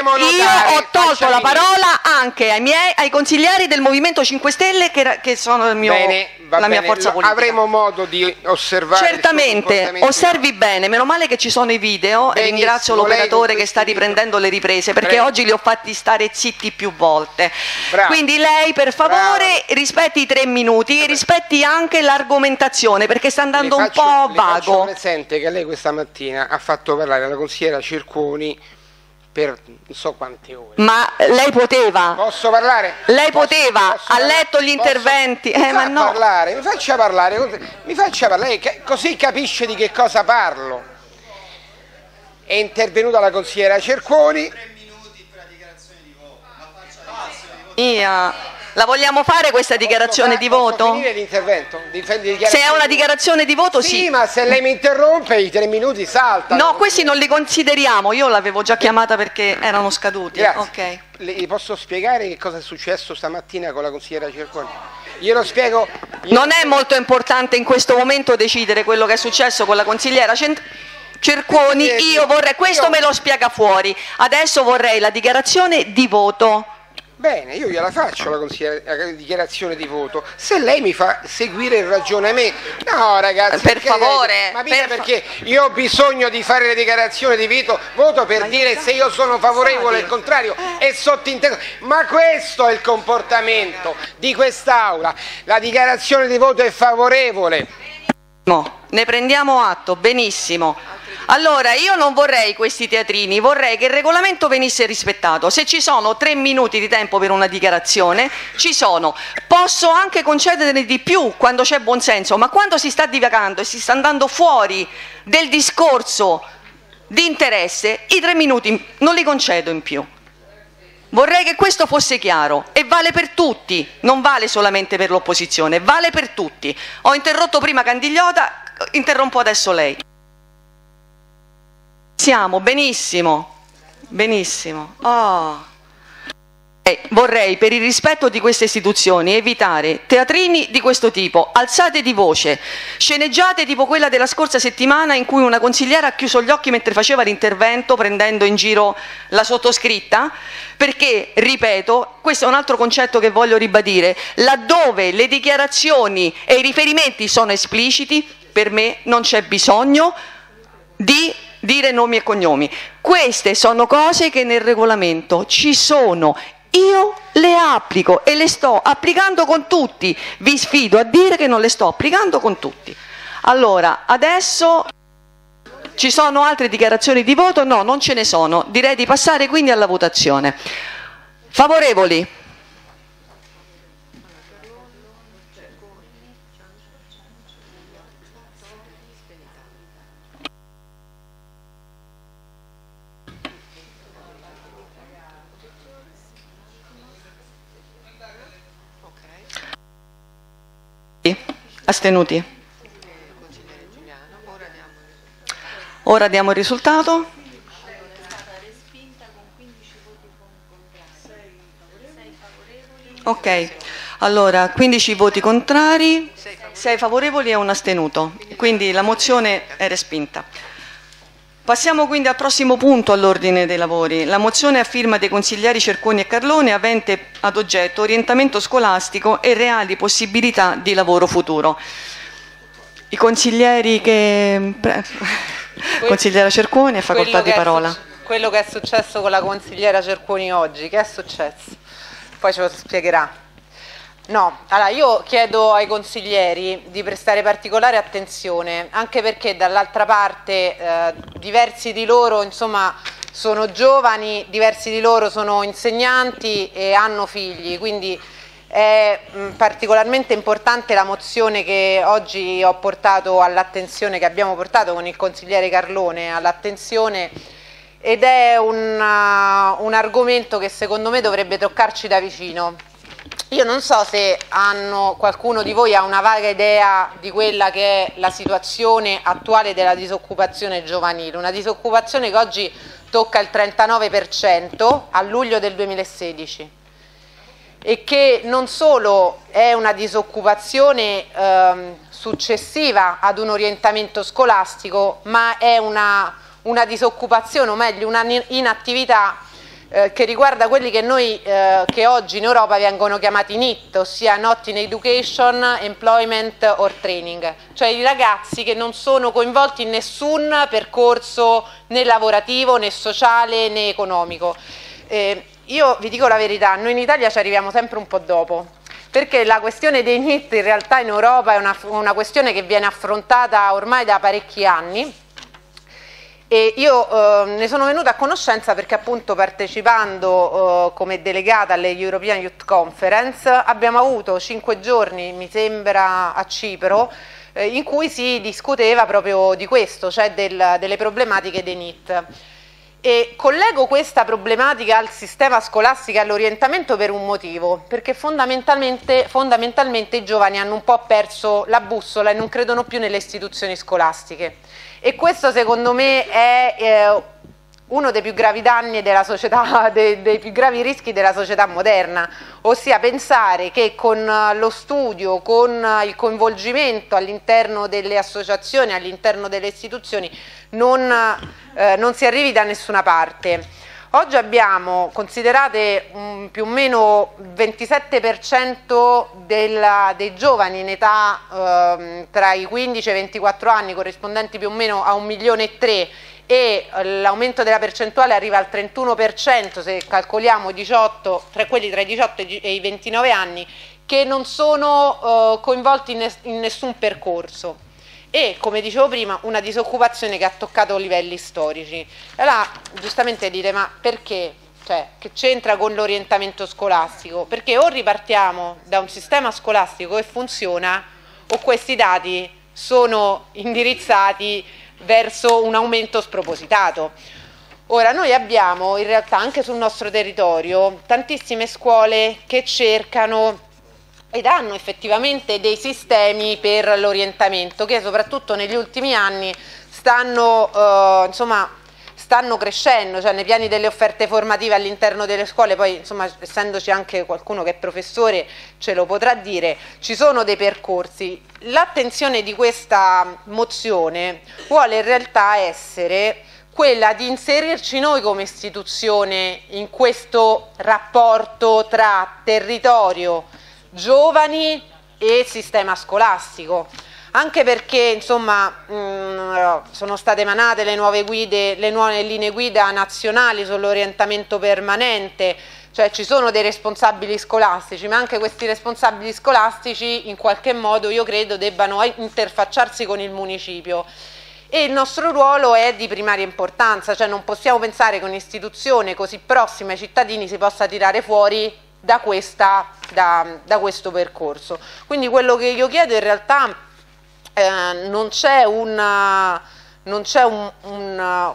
Lo notare. Io ho tolto la parola anche ai miei, ai consiglieri del Movimento cinque Stelle che, che sono il mio, bene, la bene. mia forza politica. Avremo modo di osservare. Certamente, osservi bene. Meno male che ci sono i video. Benissimo, e ringrazio l'operatore che sta riprendendo le riprese, perché Prego. oggi li ho fatti stare zitti più volte. Bravo. Quindi lei, per favore, Bravo. rispetti i tre minuti e rispetti anche l'argomentazione, perché sta andando faccio, un po' vago. Faccio presente che lei questa mattina ha fatto parlare alla consigliera Cerquoni per non so quante ore. Ma lei poteva. Posso parlare? Lei posso, poteva, posso, ha letto gli posso, interventi. Mi eh, ma no. parlare, mi faccia parlare, mi faccia parlare, così capisce di che cosa parlo. È intervenuta la consigliera Cerquoni. Tre minuti per la dichiarazione di voto. Ma faccia Ia. La vogliamo fare questa dichiarazione posso, di voto? Posso finire l'intervento? Se è una dichiarazione di voto, sì. Sì, ma se lei mi interrompe i tre minuti saltano. No, questi non li consideriamo, io l'avevo già chiamata perché erano scaduti. Grazie. Ok. Le posso spiegare che cosa è successo stamattina con la consigliera Cerquoni? Io lo spiego. Io... Non è molto importante in questo momento decidere quello che è successo con la consigliera Cent... Cerquoni. Io vorrei, questo me lo spiega fuori. Adesso vorrei la dichiarazione di voto. Bene, io gliela faccio la, la dichiarazione di voto, se lei mi fa seguire il ragionamento. No ragazzi, per favore, lei... ma per perché fa... io ho bisogno di fare le dichiarazioni di vito, voto per ma dire io... se io sono favorevole o il contrario, eh. è sottinteso. Ma questo è il comportamento di quest'Aula, la dichiarazione di voto è favorevole. No, ne prendiamo atto, benissimo. Allora, io non vorrei questi teatrini, vorrei che il regolamento venisse rispettato. Se ci sono tre minuti di tempo per una dichiarazione, ci sono. Posso anche concederne di più quando c'è buonsenso, ma quando si sta divagando e si sta andando fuori del discorso di interesse, i tre minuti non li concedo in più. Vorrei che questo fosse chiaro e vale per tutti, non vale solamente per l'opposizione, vale per tutti. Ho interrotto prima Candigliota, interrompo adesso lei. Siamo benissimo, benissimo. Oh. Eh, vorrei, per il rispetto di queste istituzioni, evitare teatrini di questo tipo, alzate di voce, sceneggiate tipo quella della scorsa settimana in cui una consigliera ha chiuso gli occhi mentre faceva l'intervento prendendo in giro la sottoscritta, perché, ripeto, questo è un altro concetto che voglio ribadire, laddove le dichiarazioni e i riferimenti sono espliciti, per me non c'è bisogno di dire nomi e cognomi. Queste sono cose che nel regolamento ci sono, io le applico e le sto applicando con tutti, vi sfido a dire che non le sto applicando con tutti. Allora, adesso ci sono altre dichiarazioni di voto? No, non ce ne sono, direi di passare quindi alla votazione. Favorevoli? Astenuti. Ora diamo il risultato. Ok, allora quindici voti contrari, sei favorevoli e un astenuto, quindi la mozione è respinta. Passiamo quindi al prossimo punto all'ordine dei lavori. La mozione a firma dei consiglieri Cerquoni e Carlone avente ad oggetto orientamento scolastico e reali possibilità di lavoro futuro. I consiglieri che... Consigliera Cerquoni, ha facoltà di parola. Quello che è successo con la consigliera Cerquoni oggi, che è successo? Poi ce lo spiegherà. No, allora io chiedo ai consiglieri di prestare particolare attenzione, anche perché dall'altra parte eh, diversi di loro insomma sono giovani, diversi di loro sono insegnanti e hanno figli, quindi è mh, particolarmente importante la mozione che oggi ho portato all'attenzione, che abbiamo portato con il consigliere Carlone all'attenzione, ed è un, uh, un argomento che secondo me dovrebbe toccarci da vicino. Io non so se hanno, qualcuno di voi ha una vaga idea di quella che è la situazione attuale della disoccupazione giovanile, una disoccupazione che oggi tocca il trentanove per cento a luglio del duemilasedici e che non solo è una disoccupazione eh, successiva ad un orientamento scolastico, ma è una, una disoccupazione, o meglio una inattività eh, che riguarda quelli che noi eh, che oggi in Europa vengono chiamati N I T, ossia Not in Education, Employment or Training, cioè i ragazzi che non sono coinvolti in nessun percorso né lavorativo né sociale né economico. Eh, io vi dico la verità, noi in Italia ci arriviamo sempre un po' dopo, perché la questione dei N I T in realtà in Europa è una, una questione che viene affrontata ormai da parecchi anni, e io eh, ne sono venuta a conoscenza perché appunto partecipando eh, come delegata alle European Youth Conference abbiamo avuto cinque giorni, mi sembra, a Cipro, eh, in cui si discuteva proprio di questo, cioè del, delle problematiche dei N I T. E collego questa problematica al sistema scolastico e all'orientamento per un motivo, perché fondamentalmente, fondamentalmente i giovani hanno un po' perso la bussola e non credono più nelle istituzioni scolastiche, e questo secondo me è eh, uno dei più gravi danni della società, dei, dei più gravi rischi della società moderna, ossia pensare che con lo studio, con il coinvolgimento all'interno delle associazioni, all'interno delle istituzioni, non, eh, non si arrivi da nessuna parte. Oggi abbiamo, considerate, mh, più o meno il ventisette per cento della, dei giovani in età eh, tra i quindici e i ventiquattro anni, corrispondenti più o meno a un milione e tre, e l'aumento della percentuale arriva al trentuno per cento se calcoliamo diciotto, tra quelli tra i diciotto e i ventinove anni, che non sono eh, coinvolti in, ness in nessun percorso, e come dicevo prima una disoccupazione che ha toccato livelli storici. Allora giustamente dite, ma perché? Cioè, che c'entra con l'orientamento scolastico? Perché o ripartiamo da un sistema scolastico che funziona, o questi dati sono indirizzati verso un aumento spropositato. Ora, noi abbiamo in realtà anche sul nostro territorio tantissime scuole che cercano ed hanno effettivamente dei sistemi per l'orientamento che soprattutto negli ultimi anni stanno, eh, insomma, stanno crescendo, cioè nei piani delle offerte formative all'interno delle scuole. Poi, insomma, essendoci anche qualcuno che è professore ce lo potrà dire, ci sono dei percorsi. L'attenzione di questa mozione vuole in realtà essere quella di inserirci noi come istituzione in questo rapporto tra territorio, giovani e sistema scolastico, anche perché insomma mh, sono state emanate le nuove guide, le nuove linee guida nazionali sull'orientamento permanente, cioè ci sono dei responsabili scolastici, ma anche questi responsabili scolastici in qualche modo io credo debbano interfacciarsi con il municipio, e il nostro ruolo è di primaria importanza, cioè non possiamo pensare che un'istituzione così prossima ai cittadini si possa tirare fuori Da, questa, da, da questo percorso. Quindi quello che io chiedo in realtà eh, non c'è un, un,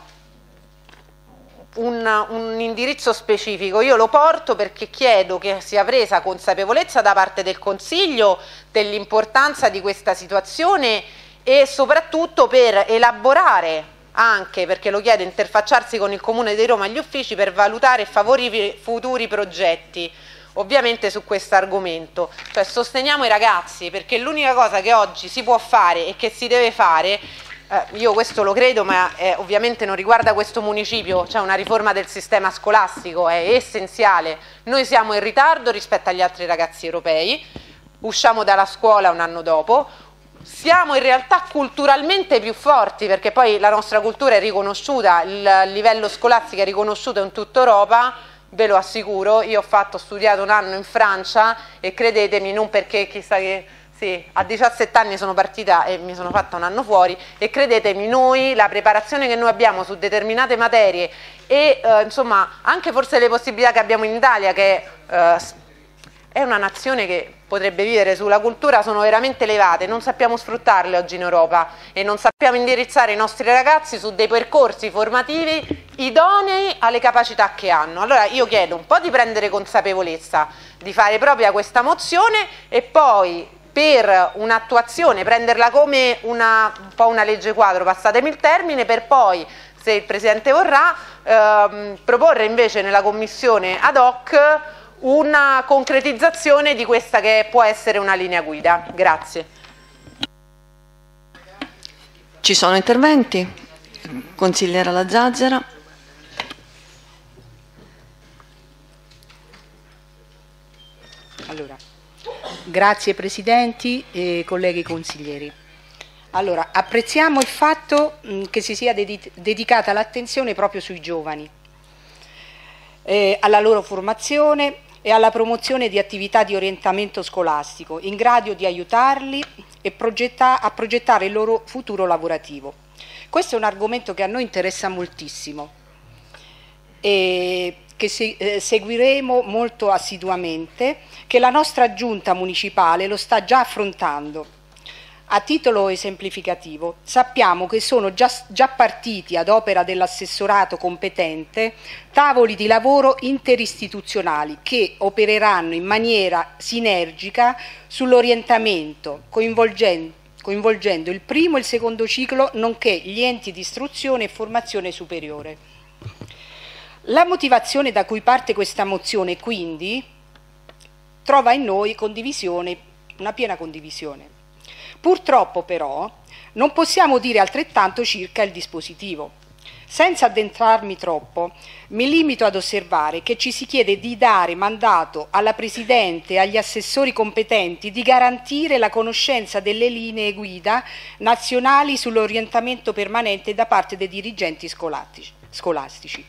un, un, un indirizzo specifico, io lo porto perché chiedo che sia presa consapevolezza da parte del Consiglio dell'importanza di questa situazione, e soprattutto per elaborare anche, perché lo chiede, interfacciarsi con il Comune di Roma e gli uffici per valutare e favorire futuri progetti ovviamente su questo argomento, cioè sosteniamo i ragazzi, perché l'unica cosa che oggi si può fare e che si deve fare, eh, io questo lo credo, ma eh, ovviamente non riguarda questo municipio, c'è cioè una riforma del sistema scolastico, è essenziale, noi siamo in ritardo rispetto agli altri ragazzi europei, usciamo dalla scuola un anno dopo, siamo in realtà culturalmente più forti perché poi la nostra cultura è riconosciuta, il livello scolastico è riconosciuto in tutta Europa, ve lo assicuro, io ho fatto, ho studiato un anno in Francia e credetemi, non perché chissà che, sì, a diciassette anni sono partita e mi sono fatta un anno fuori, e credetemi, noi la preparazione che noi abbiamo su determinate materie e eh, insomma anche forse le possibilità che abbiamo in Italia, che eh, è una nazione che potrebbe vivere sulla cultura, sono veramente elevate, non sappiamo sfruttarle oggi in Europa e non sappiamo indirizzare i nostri ragazzi su dei percorsi formativi idonei alle capacità che hanno. Allora io chiedo un po' di prendere consapevolezza, di fare propria questa mozione e poi per un'attuazione prenderla come una, un po' una legge quadro, passatemi il termine, per poi, se il Presidente vorrà, ehm, proporre invece nella commissione ad hoc una concretizzazione di questa che può essere una linea guida. Grazie. Ci sono interventi? Consigliera Lazazzera. Allora, grazie Presidenti e colleghi consiglieri. Allora, apprezziamo il fatto che si sia dedicata l'attenzione proprio sui giovani, eh, alla loro formazione e alla promozione di attività di orientamento scolastico in grado di aiutarli e progetta, a progettare il loro futuro lavorativo. Questo è un argomento che a noi interessa moltissimo e che se, eh, seguiremo molto assiduamente, che la nostra giunta municipale lo sta già affrontando. A titolo esemplificativo, sappiamo che sono già, già partiti ad opera dell'assessorato competente tavoli di lavoro interistituzionali che opereranno in maniera sinergica sull'orientamento, coinvolgendo, coinvolgendo il primo e il secondo ciclo, nonché gli enti di istruzione e formazione superiore. La motivazione da cui parte questa mozione, quindi, trova in noi condivisione, una piena condivisione. Purtroppo però non possiamo dire altrettanto circa il dispositivo. Senza addentrarmi troppo, mi limito ad osservare che ci si chiede di dare mandato alla Presidente e agli assessori competenti di garantire la conoscenza delle linee guida nazionali sull'orientamento permanente da parte dei dirigenti scolastici.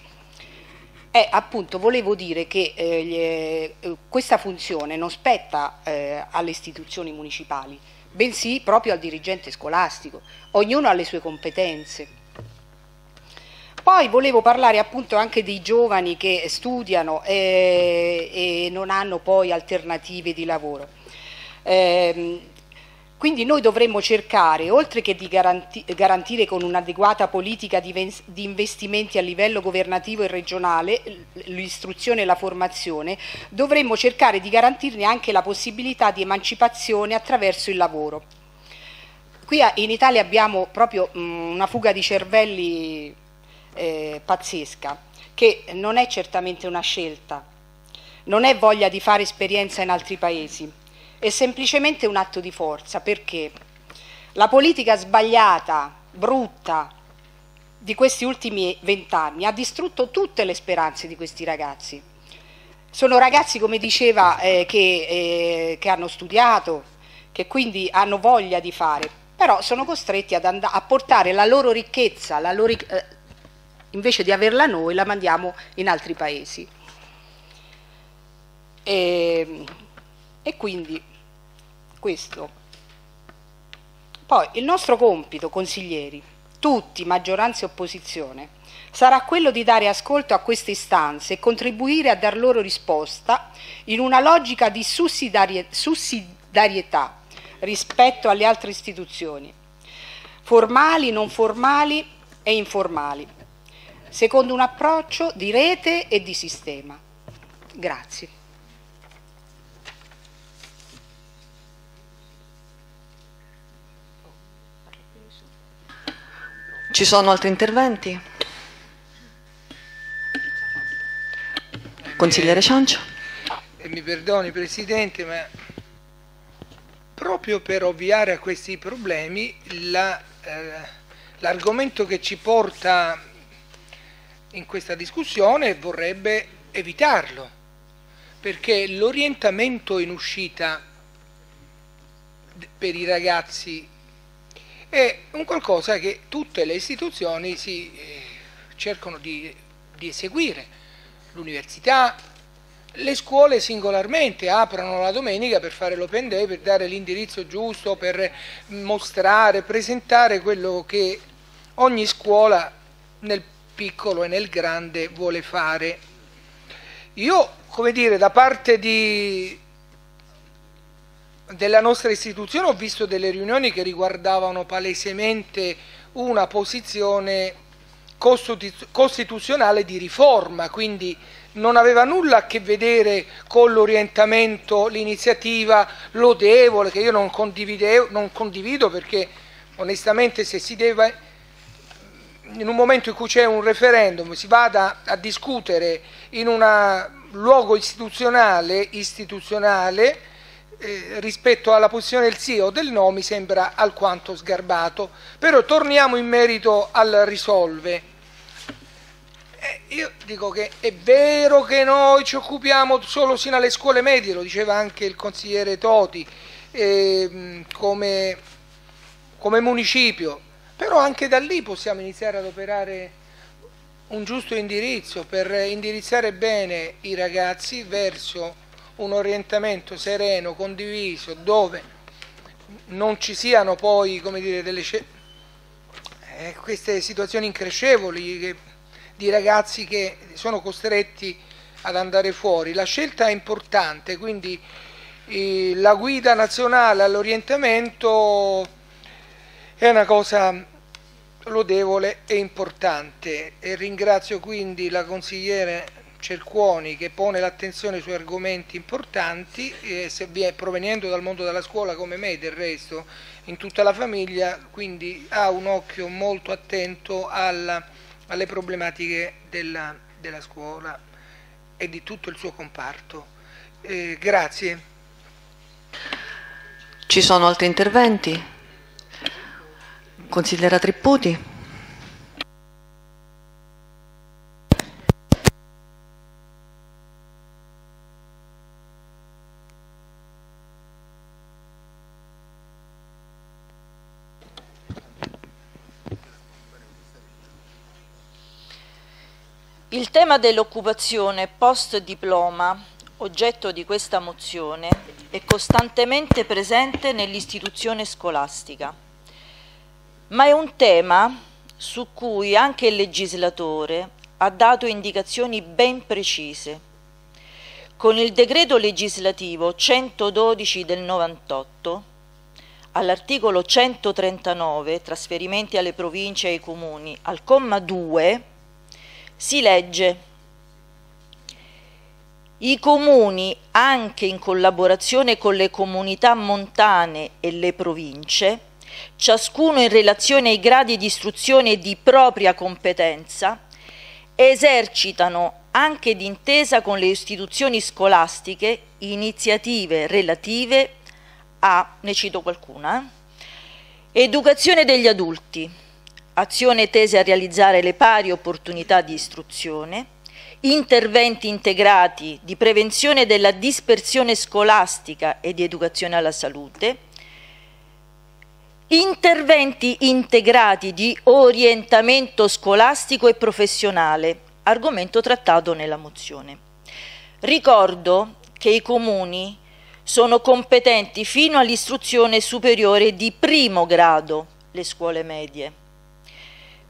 Eh, appunto, volevo dire che eh, questa funzione non spetta eh, alle istituzioni municipali, bensì proprio al dirigente scolastico, ognuno ha le sue competenze. Poi volevo parlare appunto anche dei giovani che studiano e, e non hanno poi alternative di lavoro. Ehm, quindi noi dovremmo cercare, oltre che di garanti- garantire con un'adeguata politica di, di investimenti a livello governativo e regionale l'istruzione e la formazione, dovremmo cercare di garantirne anche la possibilità di emancipazione attraverso il lavoro. Qui a, in Italia abbiamo proprio mh, una fuga di cervelli eh, pazzesca, che non è certamente una scelta, non è voglia di fare esperienza in altri paesi. È semplicemente un atto di forza, perché la politica sbagliata, brutta di questi ultimi vent'anni ha distrutto tutte le speranze di questi ragazzi. Sono ragazzi, come diceva, eh, che, eh, che hanno studiato, che quindi hanno voglia di fare, però sono costretti ad andare a portare la loro ricchezza, la loro, eh, invece di averla noi la mandiamo in altri paesi. E, e quindi questo. Poi il nostro compito, consiglieri, tutti, maggioranza e opposizione, sarà quello di dare ascolto a queste istanze e contribuire a dar loro risposta in una logica di sussidiarietà rispetto alle altre istituzioni, formali, non formali e informali, secondo un approccio di rete e di sistema. Grazie. Ci sono altri interventi? Consigliere Ciancio. E mi perdoni Presidente, ma proprio per ovviare a questi problemi l'argomento la, eh, che ci porta in questa discussione vorrebbe evitarlo, perché l'orientamento in uscita per i ragazzi è un qualcosa che tutte le istituzioni si eh, cercano di, di eseguire. L'università, le scuole singolarmente aprono la domenica per fare l'open day, per dare l'indirizzo giusto, per mostrare, presentare quello che ogni scuola nel piccolo e nel grande vuole fare. Io, come dire, da parte di... della nostra istituzione ho visto delle riunioni che riguardavano palesemente una posizione costituzionale di riforma, quindi non aveva nulla a che vedere con l'orientamento, l'iniziativa lodevole che io non, non condivido, perché onestamente se si deve, in un momento in cui c'è un referendum, si vada a discutere in un luogo istituzionale, istituzionale eh, rispetto alla posizione del sì o del no mi sembra alquanto sgarbato. Però torniamo in merito al risolve. Eh, io dico che è vero che noi ci occupiamo solo sino alle scuole medie, lo diceva anche il consigliere Toti, eh, come, come municipio, però anche da lì possiamo iniziare ad operare un giusto indirizzo per indirizzare bene i ragazzi verso un orientamento sereno, condiviso, dove non ci siano poi, come dire, delle eh, queste situazioni increscevoli che di ragazzi che sono costretti ad andare fuori. La scelta è importante, quindi eh, la guida nazionale all'orientamento è una cosa lodevole e importante, e ringrazio quindi la consigliera Cerquoni che pone l'attenzione su argomenti importanti, eh, se vi è proveniendo dal mondo della scuola come me del resto, in tutta la famiglia, quindi ha un occhio molto attento alla alle problematiche della, della scuola e di tutto il suo comparto. Eh, grazie. Ci sono altri interventi? Consigliera Tripputi. Il tema dell'occupazione post-diploma, oggetto di questa mozione, è costantemente presente nell'istituzione scolastica, ma è un tema su cui anche il legislatore ha dato indicazioni ben precise. Con il decreto legislativo centododici del novantotto, all'articolo centotrentanove, trasferimenti alle province e ai comuni, al comma due, si legge: i comuni, anche in collaborazione con le comunità montane e le province, ciascuno in relazione ai gradi di istruzione di propria competenza, esercitano, anche d'intesa con le istituzioni scolastiche, iniziative relative a, ne cito qualcuna, eh, educazione degli adulti, azione tese a realizzare le pari opportunità di istruzione, interventi integrati di prevenzione della dispersione scolastica e di educazione alla salute, interventi integrati di orientamento scolastico e professionale, argomento trattato nella mozione. Ricordo che i comuni sono competenti fino all'istruzione superiore di primo grado, le scuole medie,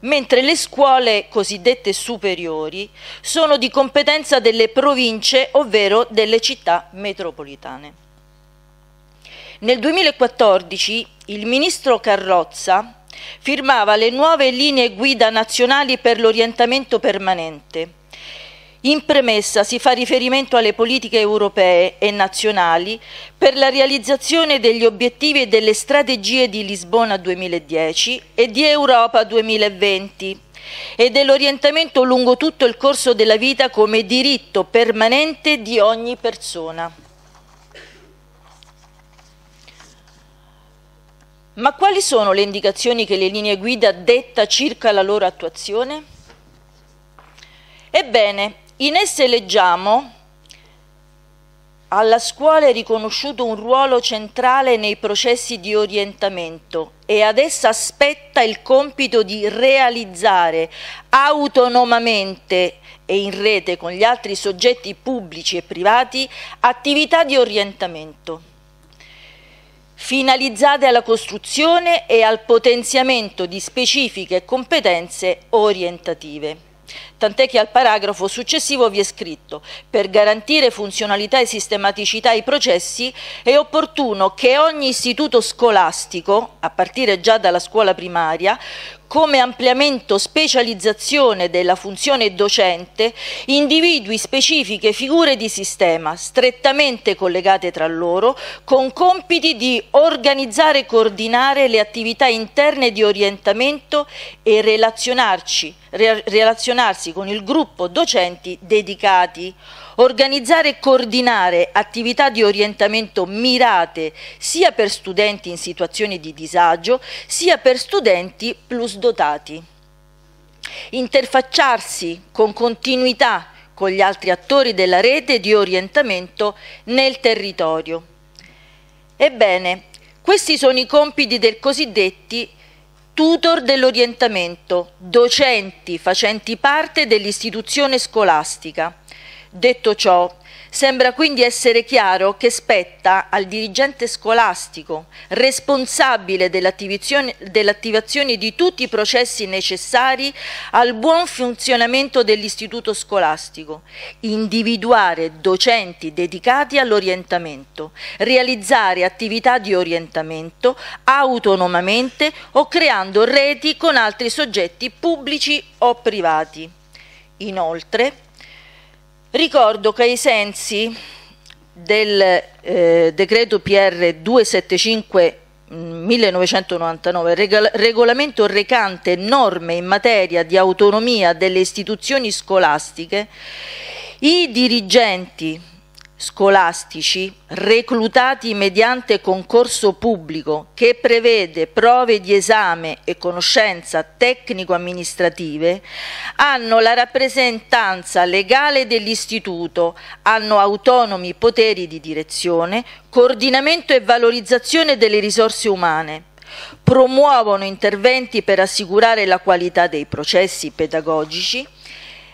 mentre le scuole cosiddette superiori sono di competenza delle province, ovvero delle città metropolitane. Nel duemilaquattordici il ministro Carrozza firmava le nuove linee guida nazionali per l'orientamento permanente. In premessa si fa riferimento alle politiche europee e nazionali per la realizzazione degli obiettivi e delle strategie di Lisbona duemiladieci e di Europa duemilaventi e dell'orientamento lungo tutto il corso della vita come diritto permanente di ogni persona. Ma quali sono le indicazioni che le linee guida detta circa la loro attuazione? Ebbene, in esse leggiamo: alla scuola è riconosciuto un ruolo centrale nei processi di orientamento e ad essa spetta il compito di realizzare autonomamente e in rete con gli altri soggetti pubblici e privati attività di orientamento finalizzate alla costruzione e al potenziamento di specifiche competenze orientative. Tant'è che al paragrafo successivo vi è scritto: per garantire funzionalità e sistematicità ai processi è opportuno che ogni istituto scolastico, a partire già dalla scuola primaria, come ampliamento specializzazione della funzione docente, individui specifiche figure di sistema strettamente collegate tra loro, con compiti di organizzare e coordinare le attività interne di orientamento e relazionarci, re, relazionarsi con il gruppo docenti dedicati, organizzare e coordinare attività di orientamento mirate sia per studenti in situazioni di disagio sia per studenti plus dotati, interfacciarsi con continuità con gli altri attori della rete di orientamento nel territorio. Ebbene, questi sono i compiti del cosiddetti tutor dell'orientamento, docenti facenti parte dell'istituzione scolastica. Detto ciò, sembra quindi essere chiaro che spetta al dirigente scolastico, responsabile dell'attivazione di tutti i processi necessari al buon funzionamento dell'istituto scolastico, individuare docenti dedicati all'orientamento, realizzare attività di orientamento autonomamente o creando reti con altri soggetti pubblici o privati. Inoltre, ricordo che ai sensi del eh, decreto P R duecentosettantacinque millenovecentonovantanove, regol- regolamento recante norme in materia di autonomia delle istituzioni scolastiche, i dirigenti scolastici reclutati mediante concorso pubblico che prevede prove di esame e conoscenza tecnico-amministrative hanno la rappresentanza legale dell'istituto, hanno autonomi poteri di direzione, coordinamento e valorizzazione delle risorse umane, promuovono interventi per assicurare la qualità dei processi pedagogici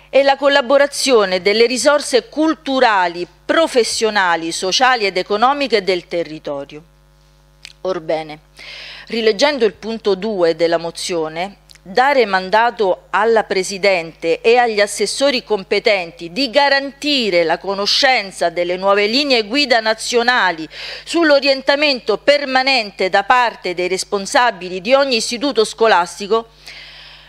e la collaborazione delle risorse culturali, professionali, sociali ed economiche del territorio. Orbene, rileggendo il punto due della mozione, dare mandato alla Presidente e agli assessori competenti di garantire la conoscenza delle nuove linee guida nazionali sull'orientamento permanente da parte dei responsabili di ogni istituto scolastico,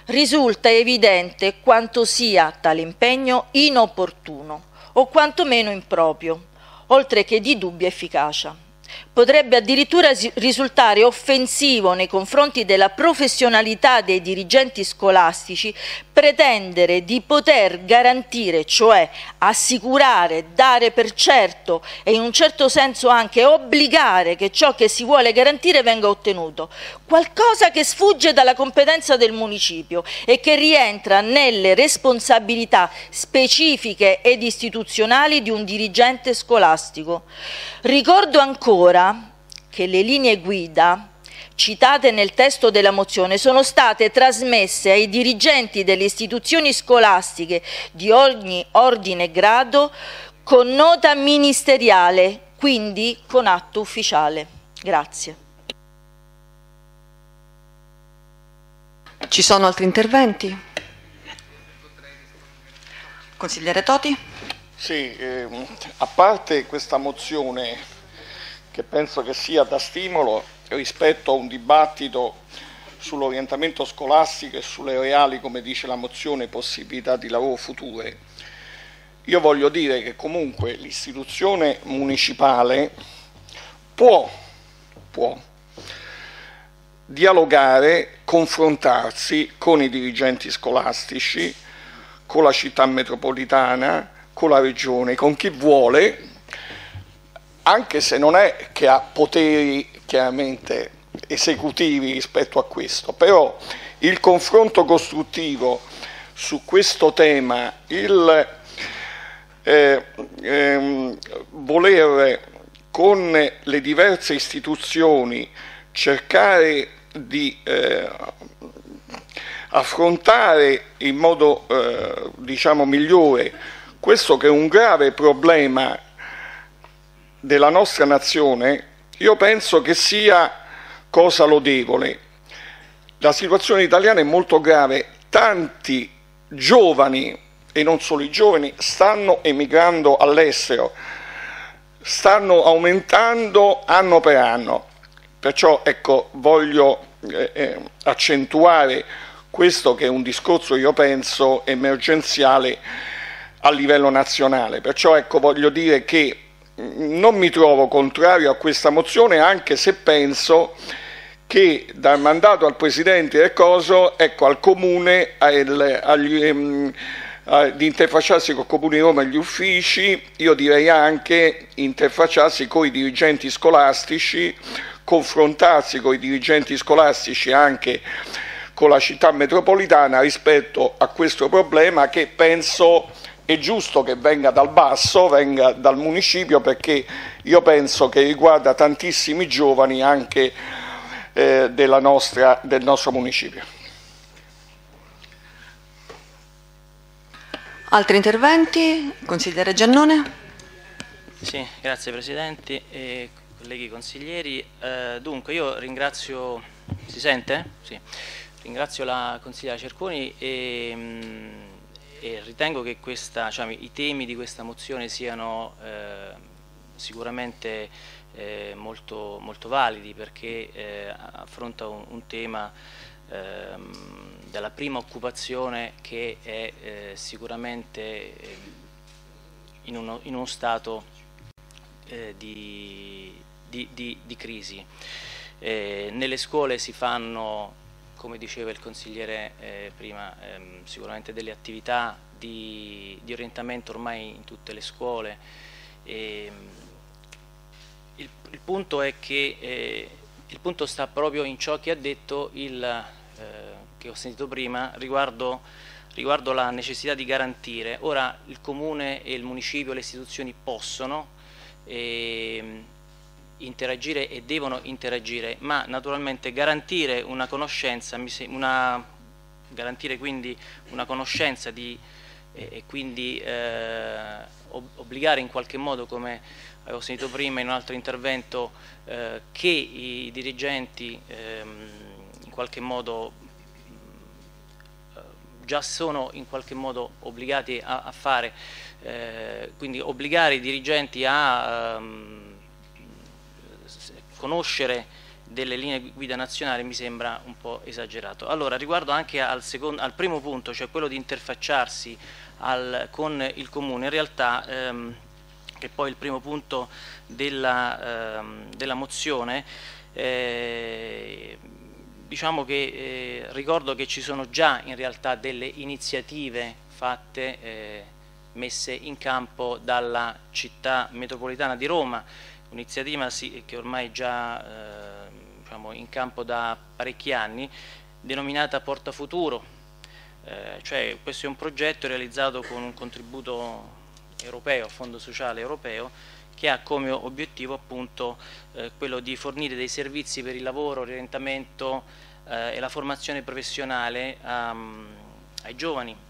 risulta evidente quanto sia tale impegno inopportuno o quantomeno improprio, oltre che di dubbia efficacia. Potrebbe addirittura risultare offensivo nei confronti della professionalità dei dirigenti scolastici pretendere di poter garantire, cioè assicurare, dare per certo e in un certo senso anche obbligare che ciò che si vuole garantire venga ottenuto, qualcosa che sfugge dalla competenza del municipio e che rientra nelle responsabilità specifiche ed istituzionali di un dirigente scolastico. Ricordo ancora che le linee guida citate nel testo della mozione sono state trasmesse ai dirigenti delle istituzioni scolastiche di ogni ordine e grado con nota ministeriale, quindi con atto ufficiale. Grazie. Ci sono altri interventi? Consigliere Toti? Sì, eh, a parte questa mozione, che penso che sia da stimolo rispetto a un dibattito sull'orientamento scolastico e sulle reali, come dice la mozione, possibilità di lavoro future, io voglio dire che comunque l'istituzione municipale può, può dialogare, confrontarsi con i dirigenti scolastici, con la città metropolitana, con la regione, con chi vuole, anche se non è che ha poteri chiaramente esecutivi rispetto a questo, però il confronto costruttivo su questo tema, il eh, ehm, voler con le diverse istituzioni cercare di eh, affrontare in modo eh, diciamo migliore questo che è un grave problema della nostra nazione, io penso che sia cosa lodevole. La situazione italiana è molto grave, tanti giovani, e non solo i giovani, stanno emigrando all'estero, stanno aumentando anno per anno, perciò ecco, voglio eh, accentuare questo che è un discorso, io penso, emergenziale a livello nazionale, perciò ecco, voglio dire che non mi trovo contrario a questa mozione, anche se penso che dal mandato al Presidente del Coso, ecco, al Comune, al, agli, eh, di interfacciarsi con il Comune di Roma e gli uffici, io direi anche interfacciarsi con i dirigenti scolastici, confrontarsi con i dirigenti scolastici anche con la città metropolitana rispetto a questo problema, che penso è giusto che venga dal basso, venga dal municipio, perché io penso che riguarda tantissimi giovani anche eh, della nostra, del nostro municipio. Altri interventi? Consigliere Giannone. Sì, grazie Presidente e colleghi consiglieri. Eh, dunque io ringrazio, si sente? Sì. Ringrazio la consigliera Cerquoni e... Mh, E ritengo che questa, cioè, i temi di questa mozione siano eh, sicuramente eh, molto, molto validi, perché eh, affronta un, un tema eh, della prima occupazione che è eh, sicuramente eh, in, uno, in uno stato eh, di, di, di, di crisi. Eh, nelle scuole si fanno, come diceva il consigliere eh, prima, ehm, sicuramente delle attività di, di orientamento ormai in tutte le scuole. E, il, il punto è che eh, il punto sta proprio in ciò che ha detto il, eh, che ho sentito prima riguardo, riguardo la necessità di garantire. Ora il comune e il municipio, le istituzioni possono eh, interagire e devono interagire, ma naturalmente garantire una conoscenza, una, garantire quindi una conoscenza di, e, e quindi eh, obbligare in qualche modo, come avevo sentito prima in un altro intervento, eh, che i dirigenti eh, in qualche modo eh, già sono in qualche modo obbligati a, a fare, eh, quindi obbligare i dirigenti a eh, conoscere delle linee guida nazionali mi sembra un po' esagerato. Allora, riguardo anche al, secondo, al primo punto, cioè quello di interfacciarsi al, con il comune, in realtà ehm, che poi è il primo punto della, ehm, della mozione, eh, diciamo che eh, ricordo che ci sono già in realtà delle iniziative fatte, eh, messe in campo dalla città metropolitana di Roma. Un'iniziativa che ormai è già eh, diciamo, in campo da parecchi anni, denominata Porta Futuro, eh, cioè questo è un progetto realizzato con un contributo europeo, Fondo Sociale Europeo, che ha come obiettivo appunto eh, quello di fornire dei servizi per il lavoro, l'orientamento eh, e la formazione professionale um, ai giovani.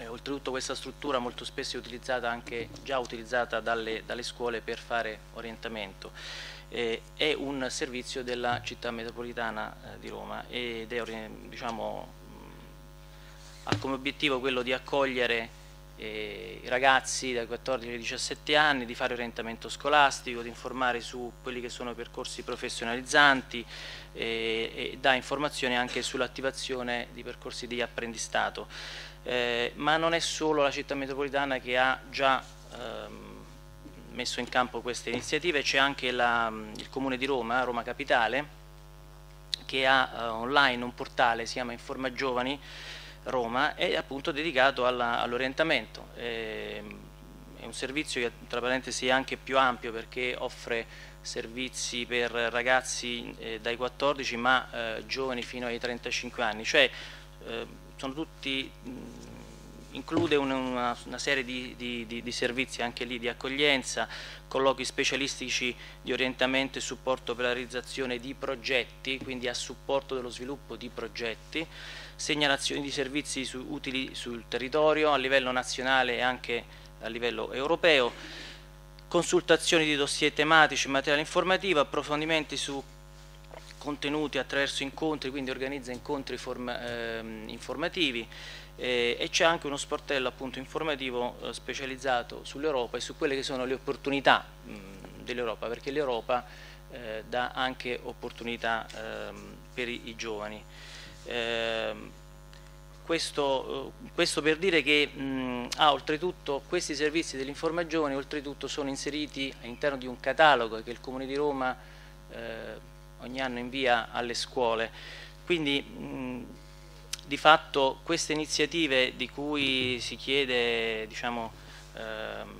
Eh, oltretutto questa struttura molto spesso è utilizzata anche, già utilizzata dalle, dalle scuole per fare orientamento, eh, è un servizio della città metropolitana eh, di Roma ed è, diciamo, ha come obiettivo quello di accogliere eh, i ragazzi dai quattordici ai diciassette anni, di fare orientamento scolastico, di informare su quelli che sono percorsi professionalizzanti eh, e dà informazioni anche sull'attivazione di percorsi di apprendistato. Eh, ma non è solo la città metropolitana che ha già ehm, messo in campo queste iniziative, c'è anche la, il Comune di Roma, Roma Capitale, che ha eh, online un portale, si chiama Informa Giovani Roma, è appunto dedicato all'orientamento. Eh, è un servizio che tra parentesi è anche più ampio, perché offre servizi per ragazzi eh, dai quattordici ma eh, giovani fino ai trentacinque anni, cioè eh, sono tutti, include una, una serie di, di, di servizi anche lì di accoglienza, colloqui specialistici di orientamento e supporto per la realizzazione di progetti, quindi a supporto dello sviluppo di progetti, segnalazioni di servizi su, utili sul territorio a livello nazionale e anche a livello europeo, consultazioni di dossier tematici, materiale informativo, approfondimenti su contenuti attraverso incontri, quindi organizza incontri form, eh, informativi eh, e c'è anche uno sportello appunto informativo eh, specializzato sull'Europa e su quelle che sono le opportunità dell'Europa, perché l'Europa eh, dà anche opportunità eh, per i, i giovani. Eh, questo, questo per dire che mh, ah, oltretutto questi servizi dell'Informa Giovani oltretutto sono inseriti all'interno di un catalogo che il Comune di Roma eh, ogni anno invia alle scuole, quindi mh, di fatto queste iniziative di cui si chiede, diciamo, ehm,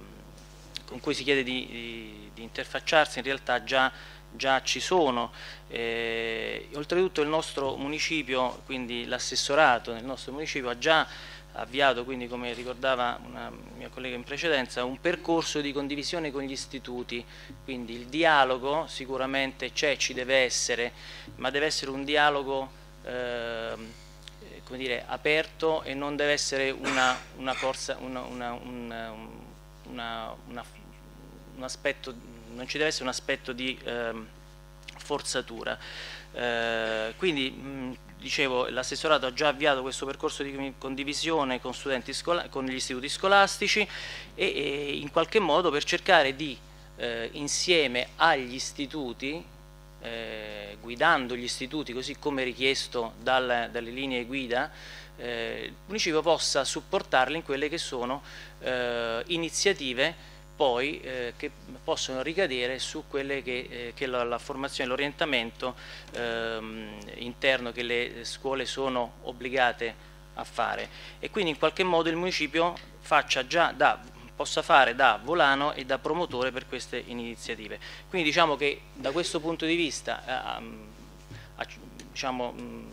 con cui si chiede di, di, di interfacciarsi in realtà già, già ci sono. Eh, oltretutto il nostro municipio, quindi l'assessorato nel nostro municipio, ha già avviato, quindi come ricordava una mia collega in precedenza, un percorso di condivisione con gli istituti, quindi il dialogo sicuramente c'è, ci deve essere, ma deve essere un dialogo eh, come dire, aperto e non deve essere una, una corsa, una, una, una, una, una, un aspetto, non ci deve essere un aspetto di eh, forzatura. Eh, quindi mh, dicevo, l'assessorato ha già avviato questo percorso di condivisione con, studenti con gli istituti scolastici e, e in qualche modo per cercare di, eh, insieme agli istituti, eh, guidando gli istituti così come richiesto dal, dalle linee guida, eh, il municipio possa supportarli in quelle che sono eh, iniziative poi eh, che possono ricadere su quelle che, eh, che la, la formazione e l'orientamento ehm, interno che le scuole sono obbligate a fare, e quindi in qualche modo il municipio faccia già da, possa fare da volano e da promotore per queste iniziative. Quindi diciamo che da questo punto di vista eh, diciamo, mh,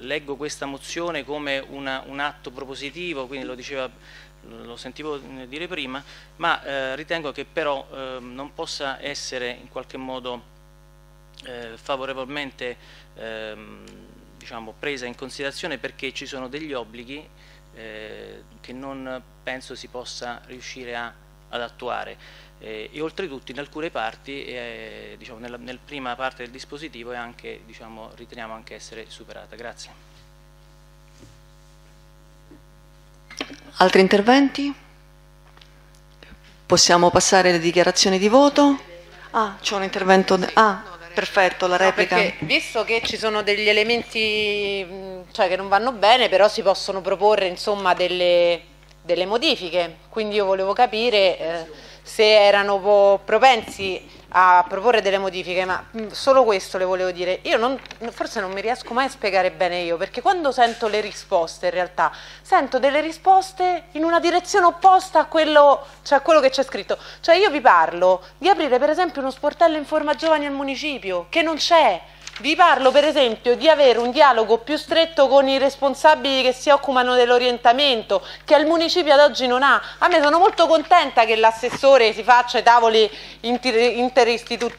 leggo questa mozione come una, un atto propositivo, quindi lo diceva, lo sentivo dire prima, ma eh, ritengo che però eh, non possa essere in qualche modo eh, favorevolmente eh, diciamo, presa in considerazione, perché ci sono degli obblighi eh, che non penso si possa riuscire a, ad attuare eh, e oltretutto in alcune parti, eh, diciamo, nella, nella prima parte del dispositivo è anche, diciamo, riteniamo anche essere superata. Grazie. Altri interventi? Possiamo passare alle dichiarazioni di voto? Ah, c'è un intervento... Ah, perfetto, la replica. No, perché, visto che ci sono degli elementi, cioè, che non vanno bene, però si possono proporre, insomma, delle, delle modifiche, quindi io volevo capire eh, se erano propensi a proporre delle modifiche, ma solo questo le volevo dire. Io non, forse non mi riesco mai a spiegare bene io, perché quando sento le risposte in realtà sento delle risposte in una direzione opposta a quello, cioè a quello che c'è scritto. Cioè io vi parlo di aprire per esempio uno sportello Informa Giovani al municipio, che non c'è. Vi parlo per esempio di avere un dialogo più stretto con i responsabili che si occupano dell'orientamento, che il municipio ad oggi non ha. A me sono molto contenta che l'assessore si faccia i tavoli interistitu-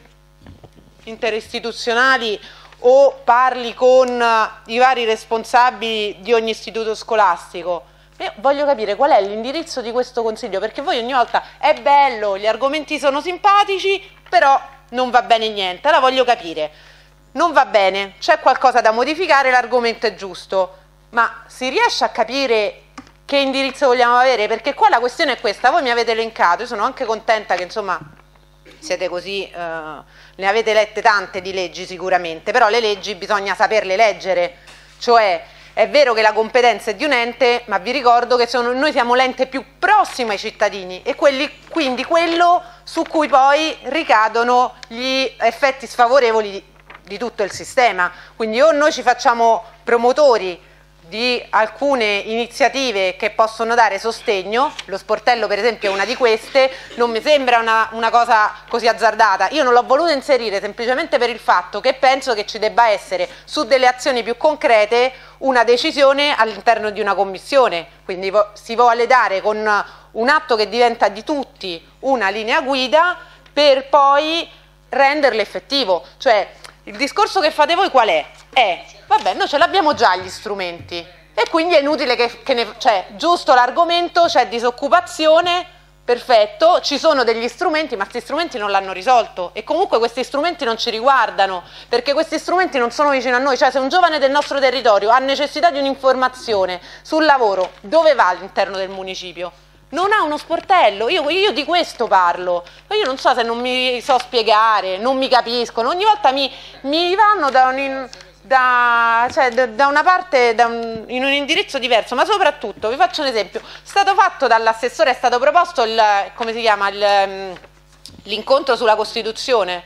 interistituzionali o parli con i vari responsabili di ogni istituto scolastico. Io voglio capire qual è l'indirizzo di questo consiglio, perché voi ogni volta è bello, gli argomenti sono simpatici, però non va bene niente. Allora voglio capire. Non va bene, c'è qualcosa da modificare, l'argomento è giusto, ma si riesce a capire che indirizzo vogliamo avere? Perché qua la questione è questa, voi mi avete elencato, io sono anche contenta che, insomma, siete così, eh, ne avete lette tante di leggi sicuramente, però le leggi bisogna saperle leggere, cioè è vero che la competenza è di un ente, ma vi ricordo che sono, noi siamo l'ente più prossimo ai cittadini e quelli, quindi quello su cui poi ricadono gli effetti sfavorevoli di di tutto il sistema. Quindi o noi ci facciamo promotori di alcune iniziative che possono dare sostegno, lo sportello per esempio è una di queste, non mi sembra una, una cosa così azzardata, io non l'ho voluta inserire semplicemente per il fatto che penso che ci debba essere su delle azioni più concrete una decisione all'interno di una commissione, quindi si vuole dare con un atto che diventa di tutti una linea guida per poi renderlo effettivo, cioè il discorso che fate voi qual è? È, vabbè, noi ce l'abbiamo già gli strumenti e quindi è inutile che, che ne... Cioè, giusto l'argomento, c'è disoccupazione, perfetto, ci sono degli strumenti, ma questi strumenti non l'hanno risolto e comunque questi strumenti non ci riguardano, perché questi strumenti non sono vicini a noi. Cioè, se un giovane del nostro territorio ha necessità di un'informazione sul lavoro, dove va all'interno del municipio? Non ha uno sportello, io, io di questo parlo, ma io non so se non mi so spiegare, non mi capiscono, ogni volta mi, mi vanno da, un, da, cioè, da una parte, da un, in un indirizzo diverso, ma soprattutto, vi faccio un esempio, è stato fatto dall'assessore, è stato proposto il, come si chiama, l'incontro sulla Costituzione,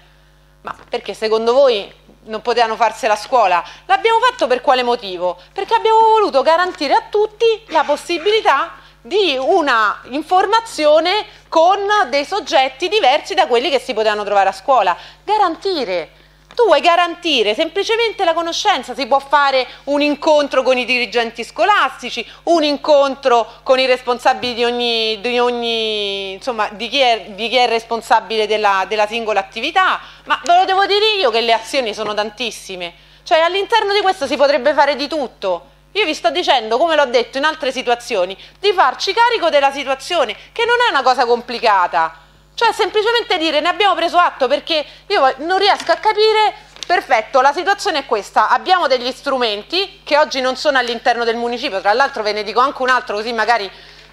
ma perché secondo voi non potevano farsela a scuola. L'abbiamo fatto per quale motivo? Perché abbiamo voluto garantire a tutti la possibilità di una informazione con dei soggetti diversi da quelli che si potevano trovare a scuola. Garantire. Tu vuoi garantire semplicemente la conoscenza, si può fare un incontro con i dirigenti scolastici, un incontro con i responsabili di ogni, di ogni insomma, di chi è, di chi è responsabile della, della singola attività, ma ve lo devo dire io che le azioni sono tantissime, cioè all'interno di questo si potrebbe fare di tutto. Io vi sto dicendo, come l'ho detto in altre situazioni, di farci carico della situazione, che non è una cosa complicata. Cioè semplicemente dire ne abbiamo preso atto, perché io non riesco a capire, perfetto, la situazione è questa, abbiamo degli strumenti che oggi non sono all'interno del municipio, tra l'altro ve ne dico anche un altro così magari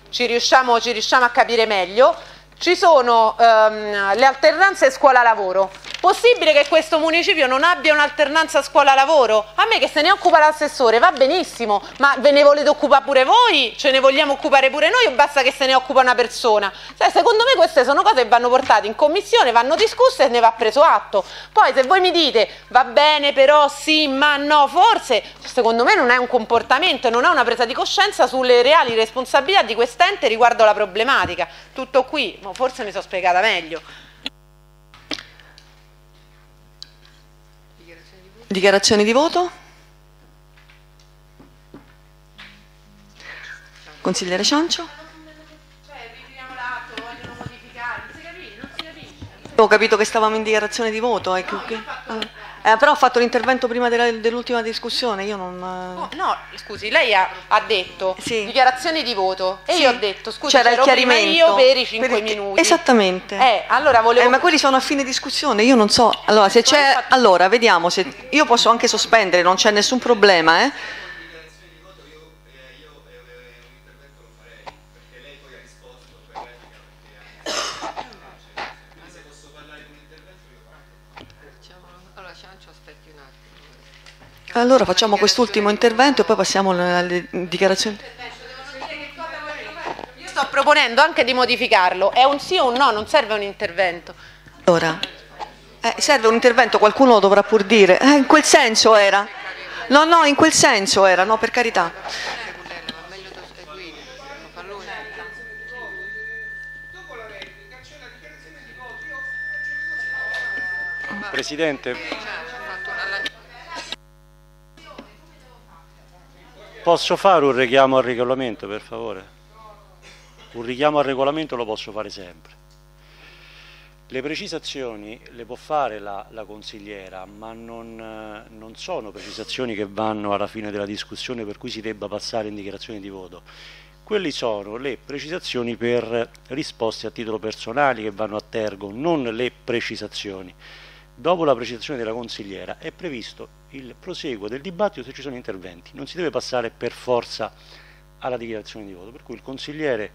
ci riusciamo, ci riusciamo a capire meglio, ci sono ehm, le alternanze scuola-lavoro. Possibile che questo municipio non abbia un'alternanza scuola-lavoro? A me che se ne occupa l'assessore va benissimo, ma ve ne volete occupare pure voi? Ce ne vogliamo occupare pure noi o basta che se ne occupa una persona? Cioè, secondo me queste sono cose che vanno portate in commissione, vanno discusse e ne va preso atto. Poi se voi mi dite va bene però sì ma no forse, secondo me non è un comportamento, non è una presa di coscienza sulle reali responsabilità di quest'ente riguardo alla problematica. Tutto qui, forse mi sono spiegata meglio. Dichiarazioni di voto? Consigliere Ciancio? Cioè, ritiriamo l'atto, vogliono modificare, non si capisce, non si capisce. Ho capito che stavamo in dichiarazione di voto, eh, no, che, eh, però ho fatto l'intervento prima dell'ultima discussione, io non... Oh, no, scusi, lei ha, ha detto sì. Dichiarazioni di voto e sì. Io ho detto, scusi, c'era il chiarimento per i cinque minuti. Esattamente. Eh, allora volevo... eh, ma quelli sono a fine discussione, io non so, allora se c'è... Fatto... Allora, vediamo, se io posso anche sospendere, non c'è nessun problema, eh. Allora facciamo quest'ultimo intervento e poi passiamo alle dichiarazioni. Io sto proponendo anche di modificarlo, è un sì o un no, non serve un intervento. Allora, eh, serve un intervento, qualcuno lo dovrà pur dire, eh, in quel senso era, no no in quel senso era, no per carità. Presidente. Posso fare un richiamo al regolamento, per favore? Un richiamo al regolamento lo posso fare sempre. Le precisazioni le può fare la, la consigliera, ma non, non sono precisazioni che vanno alla fine della discussione per cui si debba passare in dichiarazione di voto. Quelle sono le precisazioni per risposte a titolo personale che vanno a tergo, non le precisazioni. Dopo la precisazione della consigliera è previsto il proseguo del dibattito se ci sono interventi, non si deve passare per forza alla dichiarazione di voto, per cui il consigliere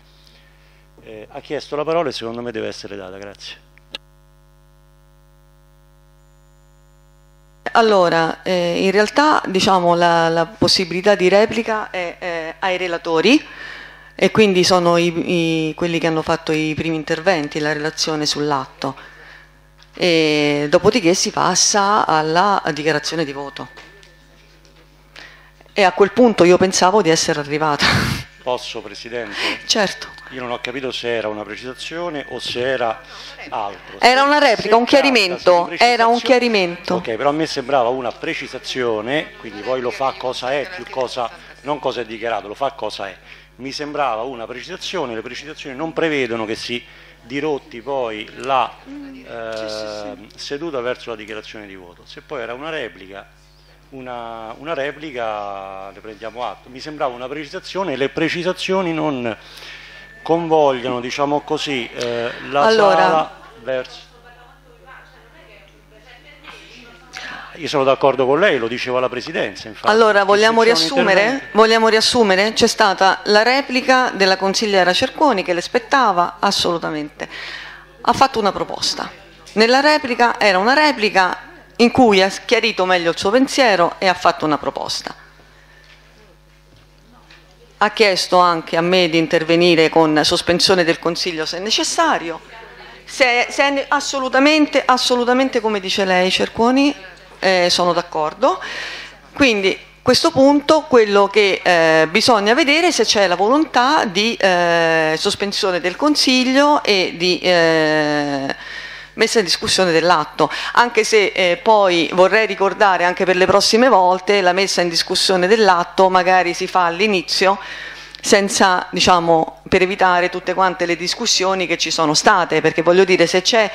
eh, ha chiesto la parola e secondo me deve essere data, grazie. Allora, eh, in realtà diciamo la, la possibilità di replica è, è ai relatori e quindi sono i, i, quelli che hanno fatto i primi interventi, la relazione sull'atto. E dopodiché si passa alla dichiarazione di voto e a quel punto io pensavo di essere arrivata. Posso, Presidente? Certo. Io non ho capito se era una precisazione o se era altro. Era una replica, un chiarimento, era un chiarimento. Ok, però a me sembrava una precisazione, quindi poi lo fa cosa è, più cosa, non cosa è dichiarato, lo fa cosa è. Mi sembrava una precisazione, le precisazioni non prevedono che si dirotti poi la eh, seduta verso la dichiarazione di voto. Se poi era una replica, una, una replica ne prendiamo atto. Mi sembrava una precisazione e le precisazioni non convogliano, diciamo così, eh, la allora, sala verso... Io sono d'accordo con lei, lo diceva la Presidenza. Infatti. Allora, vogliamo riassumere? Vogliamo riassumere? C'è stata la replica della consigliera Cerquoni che le spettava, assolutamente. Ha fatto una proposta. Nella replica era una replica in cui ha chiarito meglio il suo pensiero e ha fatto una proposta. Ha chiesto anche a me di intervenire con sospensione del Consiglio se necessario. Se, se, assolutamente, assolutamente come dice lei Cerquoni. eh, sono d'accordo. Quindi a questo punto quello che eh, bisogna vedere è se c'è la volontà di eh, sospensione del Consiglio e di eh, messa in discussione dell'atto, anche se eh, poi vorrei ricordare anche per le prossime volte la messa in discussione dell'atto magari si fa all'inizio, senza, diciamo, per evitare tutte quante le discussioni che ci sono state, perché voglio dire se c'è,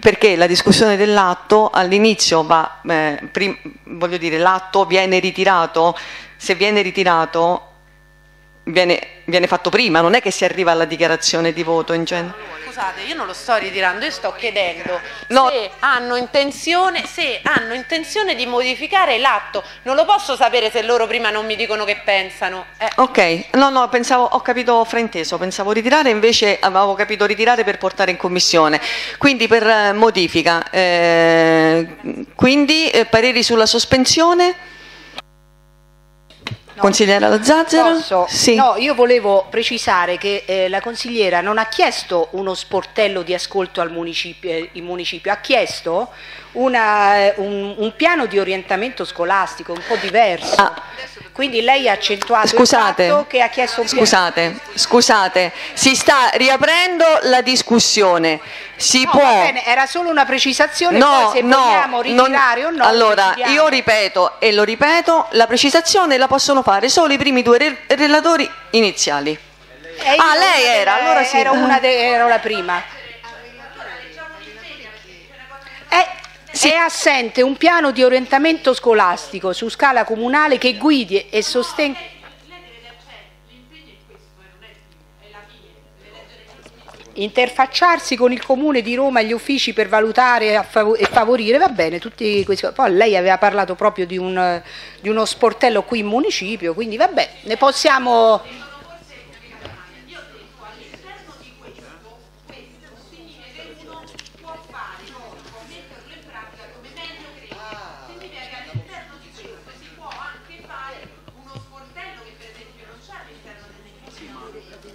perché la discussione dell'atto all'inizio va, eh, prim, voglio dire l'atto viene ritirato, se viene ritirato viene, viene fatto prima, non è che si arriva alla dichiarazione di voto in genere. Scusate, io non lo sto ritirando, io sto chiedendo no. se, hanno intenzione, se hanno intenzione di modificare l'atto. Non lo posso sapere se loro prima non mi dicono che pensano. Eh. Ok, no, no, pensavo, ho capito frainteso, pensavo ritirare, invece avevo capito ritirare per portare in commissione. Quindi per eh, modifica, eh, quindi eh, pareri sulla sospensione? Consigliera Lazazzera? Posso? Sì. No, io volevo precisare che eh, la consigliera non ha chiesto uno sportello di ascolto al municipio, eh, il municipio, ha chiesto una, un, un piano di orientamento scolastico un po' diverso. Ah. Quindi lei ha accentuato scusate, il fatto che ha chiesto un piano. Scusate, scusate, si sta riaprendo la discussione. Si no, può... va bene, era solo una precisazione, no, poi se no, vogliamo ritirare non... o no. Allora, io ripeto e lo ripeto, la precisazione la possono fare solo i primi due re relatori iniziali. Eh, ah, lei era, delle, allora sì. Era una era la prima. Eh, sì. È assente un piano di orientamento scolastico su scala comunale che guidi e sostenga... interfacciarsi con il Comune di Roma e gli uffici per valutare e favorire, va bene, tutti questi, poi lei aveva parlato proprio di, un, di uno sportello qui in municipio, quindi va bene, ne possiamo...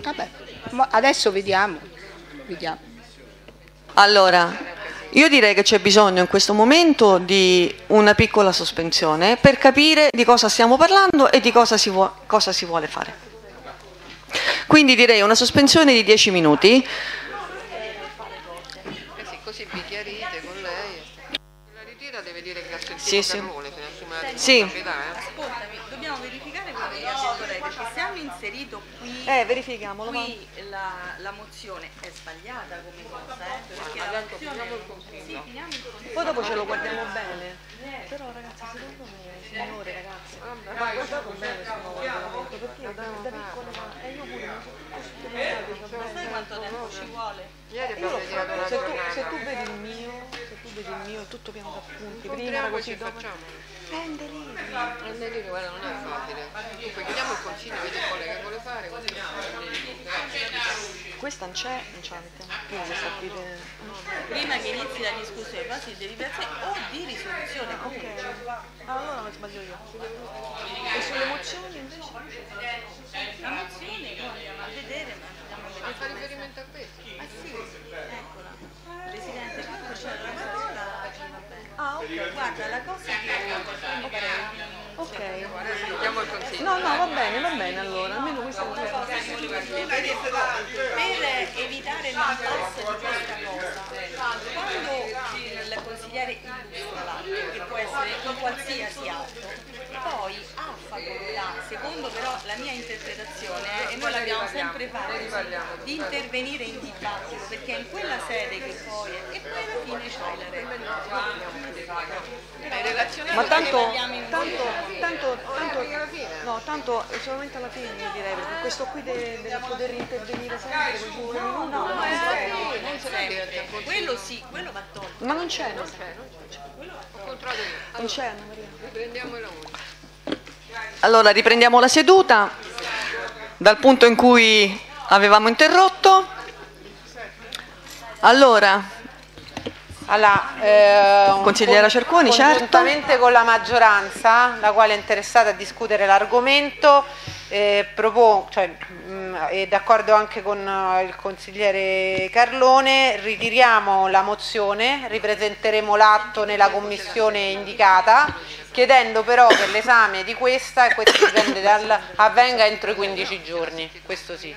Vabbè, ma adesso vediamo. Allora, io direi che c'è bisogno in questo momento di una piccola sospensione per capire di cosa stiamo parlando e di cosa si, vuo- cosa si vuole fare. Quindi direi una sospensione di dieci minuti. Così vi chiarite con lei. La ritira deve dire grazie al sì, sì. Carlone, sì. Dobbiamo verificare quello che io vorrei, perché se hanno inserito qui, eh, verifichiamolo, qui la, la mozione è sbagliata come cosa, eh? Perché la mozione non lo confermo. Poi dopo ce lo guardiamo bene. Però ragazzi, secondo me, signore ragazzi, va guardato bene, perché da piccola, e io pure non so tutto. Ma sai quanto tempo ci vuole? Se tu, se tu vedi il mio, se tu vedi il mio, è tutto piano d'appunti, prima così dopo... Prendeli. Prendeli, guarda, non è facile. Dunque, chiediamo il consiglio, vedi quale che vuole fare. Questa non c'è, non c'è. Prima che inizi la discussione, però si devi pensare o di risoluzione. Ok. Allora non sbaglio io. E sulle mozioni invece? La mozione, a vedere, ma fa riferimento a questo. Ah sì, eccola. Presidente, quando c'è la parola. Ah, ok, guarda, la cosa è che... Ok, ok. No, no, va bene, va bene allora. Almeno questa è una cosa che per evitare l'impasse di questa cosa, quando il consigliere illustra l'atto, che può essere in qualsiasi atto, poi ha facoltà, secondo però la mia interpretazione, e noi l'abbiamo sempre fatto, di intervenire in dibattito, perché è in quella sede che poi e poi alla fine c'hai la regola. Ma tanto, tanto Tanto, tanto, no, tanto solamente alla fine direi, perché questo qui deve, deve poter intervenire sempre con due minuti. No, no, no, quello sì, quello va tolto. Ma non c'è, non c'è, non c'è. Allora riprendiamo la seduta dal punto in cui avevamo interrotto. Allora. Alla, eh, consigliera Cerquoni, certamente certo. Con la maggioranza, la quale è interessata a discutere l'argomento, eh, propon cioè, mh, e d'accordo anche con il consigliere Carlone, ritiriamo la mozione, ripresenteremo l'atto nella commissione indicata, chiedendo però che l'esame di questa, e questo dipende dal, avvenga entro i quindici giorni, questo sì.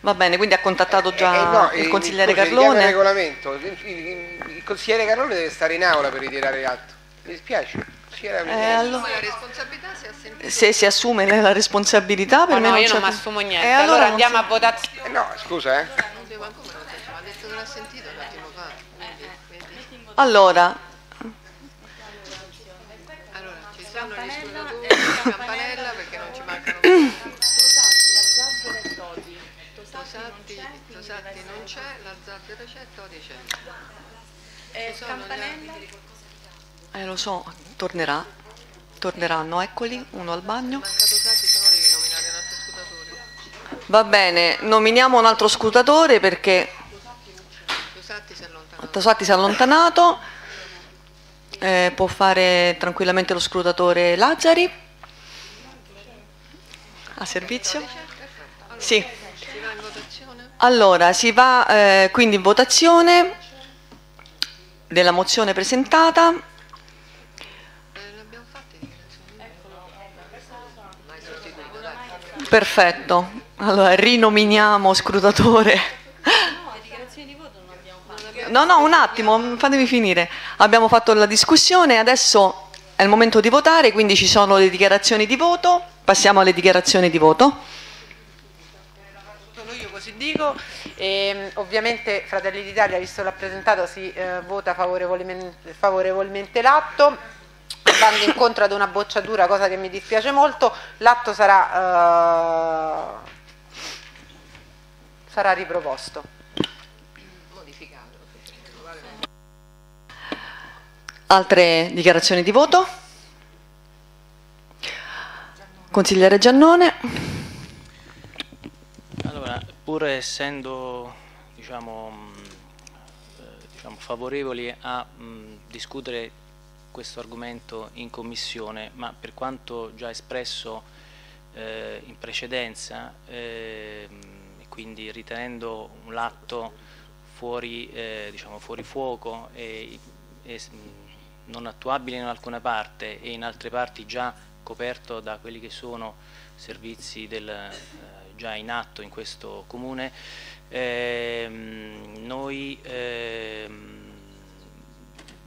Va bene, quindi ha contattato già eh, eh, no, il consigliere scusi, Carlone. Il regolamento, il, il, il consigliere Carlone deve stare in aula per ritirare l'atto. Mi dispiace. Eh, allora, se si assume la responsabilità per no, me no, non io non mi assumo niente. Eh, allora, allora andiamo si... a votazione. Eh, no, scusa, eh. Allora, ci sono gli studiatori di Campanella perché non ci mancano. Lazazzera e Toti. Tosatti non c'è, Lazazzera c'è, Toti c'è. Campanella. Eh, lo so, tornerà, torneranno, eccoli, uno al bagno. Va bene, nominiamo un altro scrutatore perché Tosatti si è allontanato, eh, può fare tranquillamente lo scrutatore Lazzari, a servizio. Sì, allora si va eh, quindi in votazione della mozione presentata. Perfetto, allora rinominiamo scrutatore. No, le dichiarazioni di voto non abbiamo fatto. No, no, un attimo, fatemi finire. Abbiamo fatto la discussione, adesso è il momento di votare, quindi ci sono le dichiarazioni di voto. Passiamo alle dichiarazioni di voto. Io così dico, e, ovviamente Fratelli d'Italia, visto l'ha presentato, si eh, vota favorevolmente, favorevolmente l'atto. Andando incontro ad una bocciatura, cosa che mi dispiace molto, l'atto sarà, uh, sarà riproposto. Modificato. Altre dichiarazioni di voto? Consigliere Giannone. Allora, pur essendo diciamo, diciamo, favorevoli a mh, discutere questo argomento in commissione, ma per quanto già espresso eh, in precedenza, eh, quindi ritenendo un atto fuori, eh, diciamo fuori fuoco e, e non attuabile in alcuna parte e in altre parti già coperto da quelli che sono servizi del, eh, già in atto in questo comune, eh, noi eh,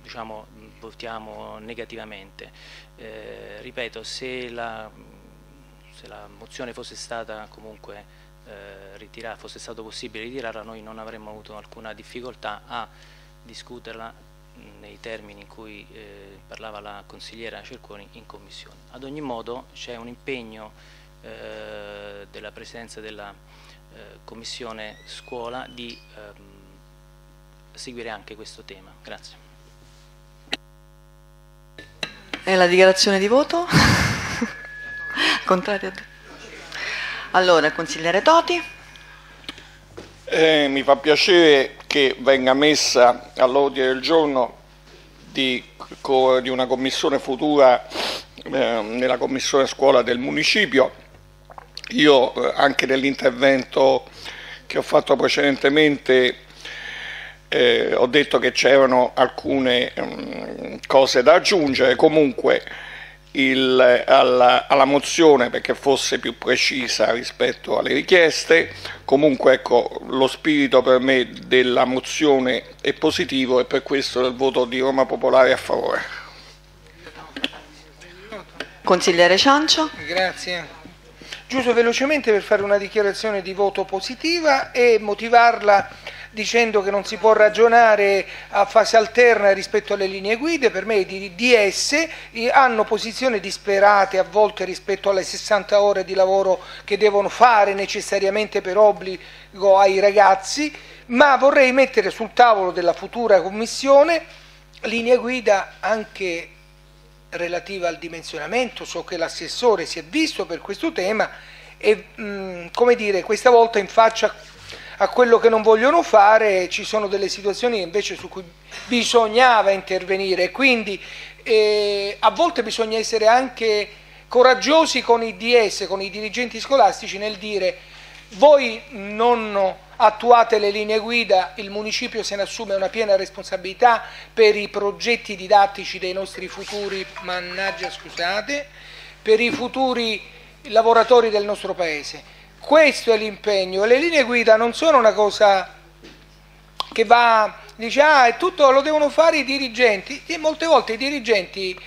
diciamo votiamo negativamente. Eh, ripeto, se la, se la mozione fosse stata comunque eh, ritirata, fosse stato possibile ritirarla, noi non avremmo avuto alcuna difficoltà a discuterla nei termini in cui eh, parlava la consigliera Cerquoni in commissione. Ad ogni modo c'è un impegno eh, della Presidenza della eh, Commissione Scuola di eh, seguire anche questo tema. Grazie. E la dichiarazione di voto? Contrario. Allora, consigliere Toti. Eh, mi fa piacere che venga messa all'ordine del giorno di, di una commissione futura eh, nella commissione scuola del municipio. Io eh, anche nell'intervento che ho fatto precedentemente Eh, ho detto che c'erano alcune mh, cose da aggiungere, comunque il, alla, alla mozione perché fosse più precisa rispetto alle richieste. Comunque ecco, lo spirito per me della mozione è positivo e per questo il voto di Roma Popolare a favore. Consigliere Ciancio. Grazie. Giusto velocemente per fare una dichiarazione di voto positiva e motivarla dicendo che non si può ragionare a fase alterna rispetto alle linee guida. Per me i D S hanno posizioni disperate a volte rispetto alle sessanta ore di lavoro che devono fare necessariamente per obbligo ai ragazzi, ma vorrei mettere sul tavolo della futura commissione linee guida anche relativa al dimensionamento. So che l'assessore si è visto per questo tema e mh, come dire, questa volta in faccia a quello che non vogliono fare ci sono delle situazioni invece su cui bisognava intervenire, quindi eh, a volte bisogna essere anche coraggiosi con i D S, con i dirigenti scolastici nel dire voi non attuate le linee guida, il municipio se ne assume una piena responsabilità per i progetti didattici dei nostri futuri, mannaggia scusate, per i futuri lavoratori del nostro Paese. Questo è l'impegno. Le linee guida non sono una cosa che va, dice, ah, è tutto, lo devono fare i dirigenti, e molte volte i dirigenti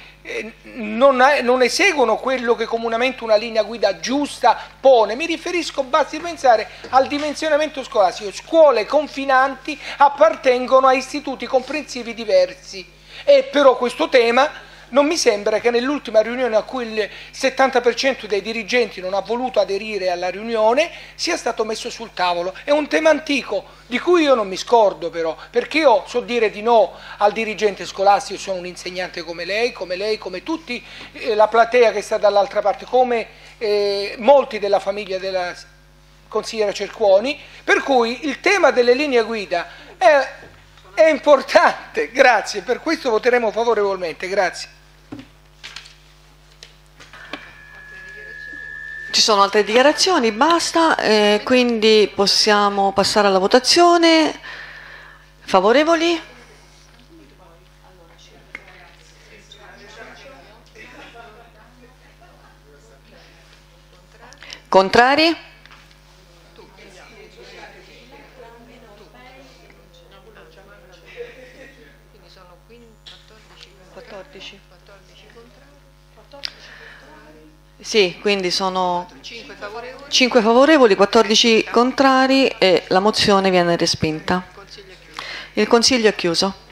non, non eseguono quello che comunemente una linea guida giusta pone. Mi riferisco, basti pensare al dimensionamento scolastico. Scuole confinanti appartengono a istituti comprensivi diversi, e però questo tema non mi sembra che nell'ultima riunione a cui il settanta per cento dei dirigenti non ha voluto aderire alla riunione sia stato messo sul tavolo. È un tema antico di cui io non mi scordo però, perché io so dire di no al dirigente scolastico, sono un insegnante come lei, come lei, come tutti, eh, la platea che sta dall'altra parte, come eh, molti della famiglia della consigliera Cerquoni, per cui il tema delle linee guida è, è importante, grazie, per questo voteremo favorevolmente, grazie. Ci sono altre dichiarazioni? Basta, eh, quindi possiamo passare alla votazione. Favorevoli? Contrari? quattordici. Sì, quindi sono cinque favorevoli, quattordici contrari e la mozione viene respinta. Il Consiglio è chiuso.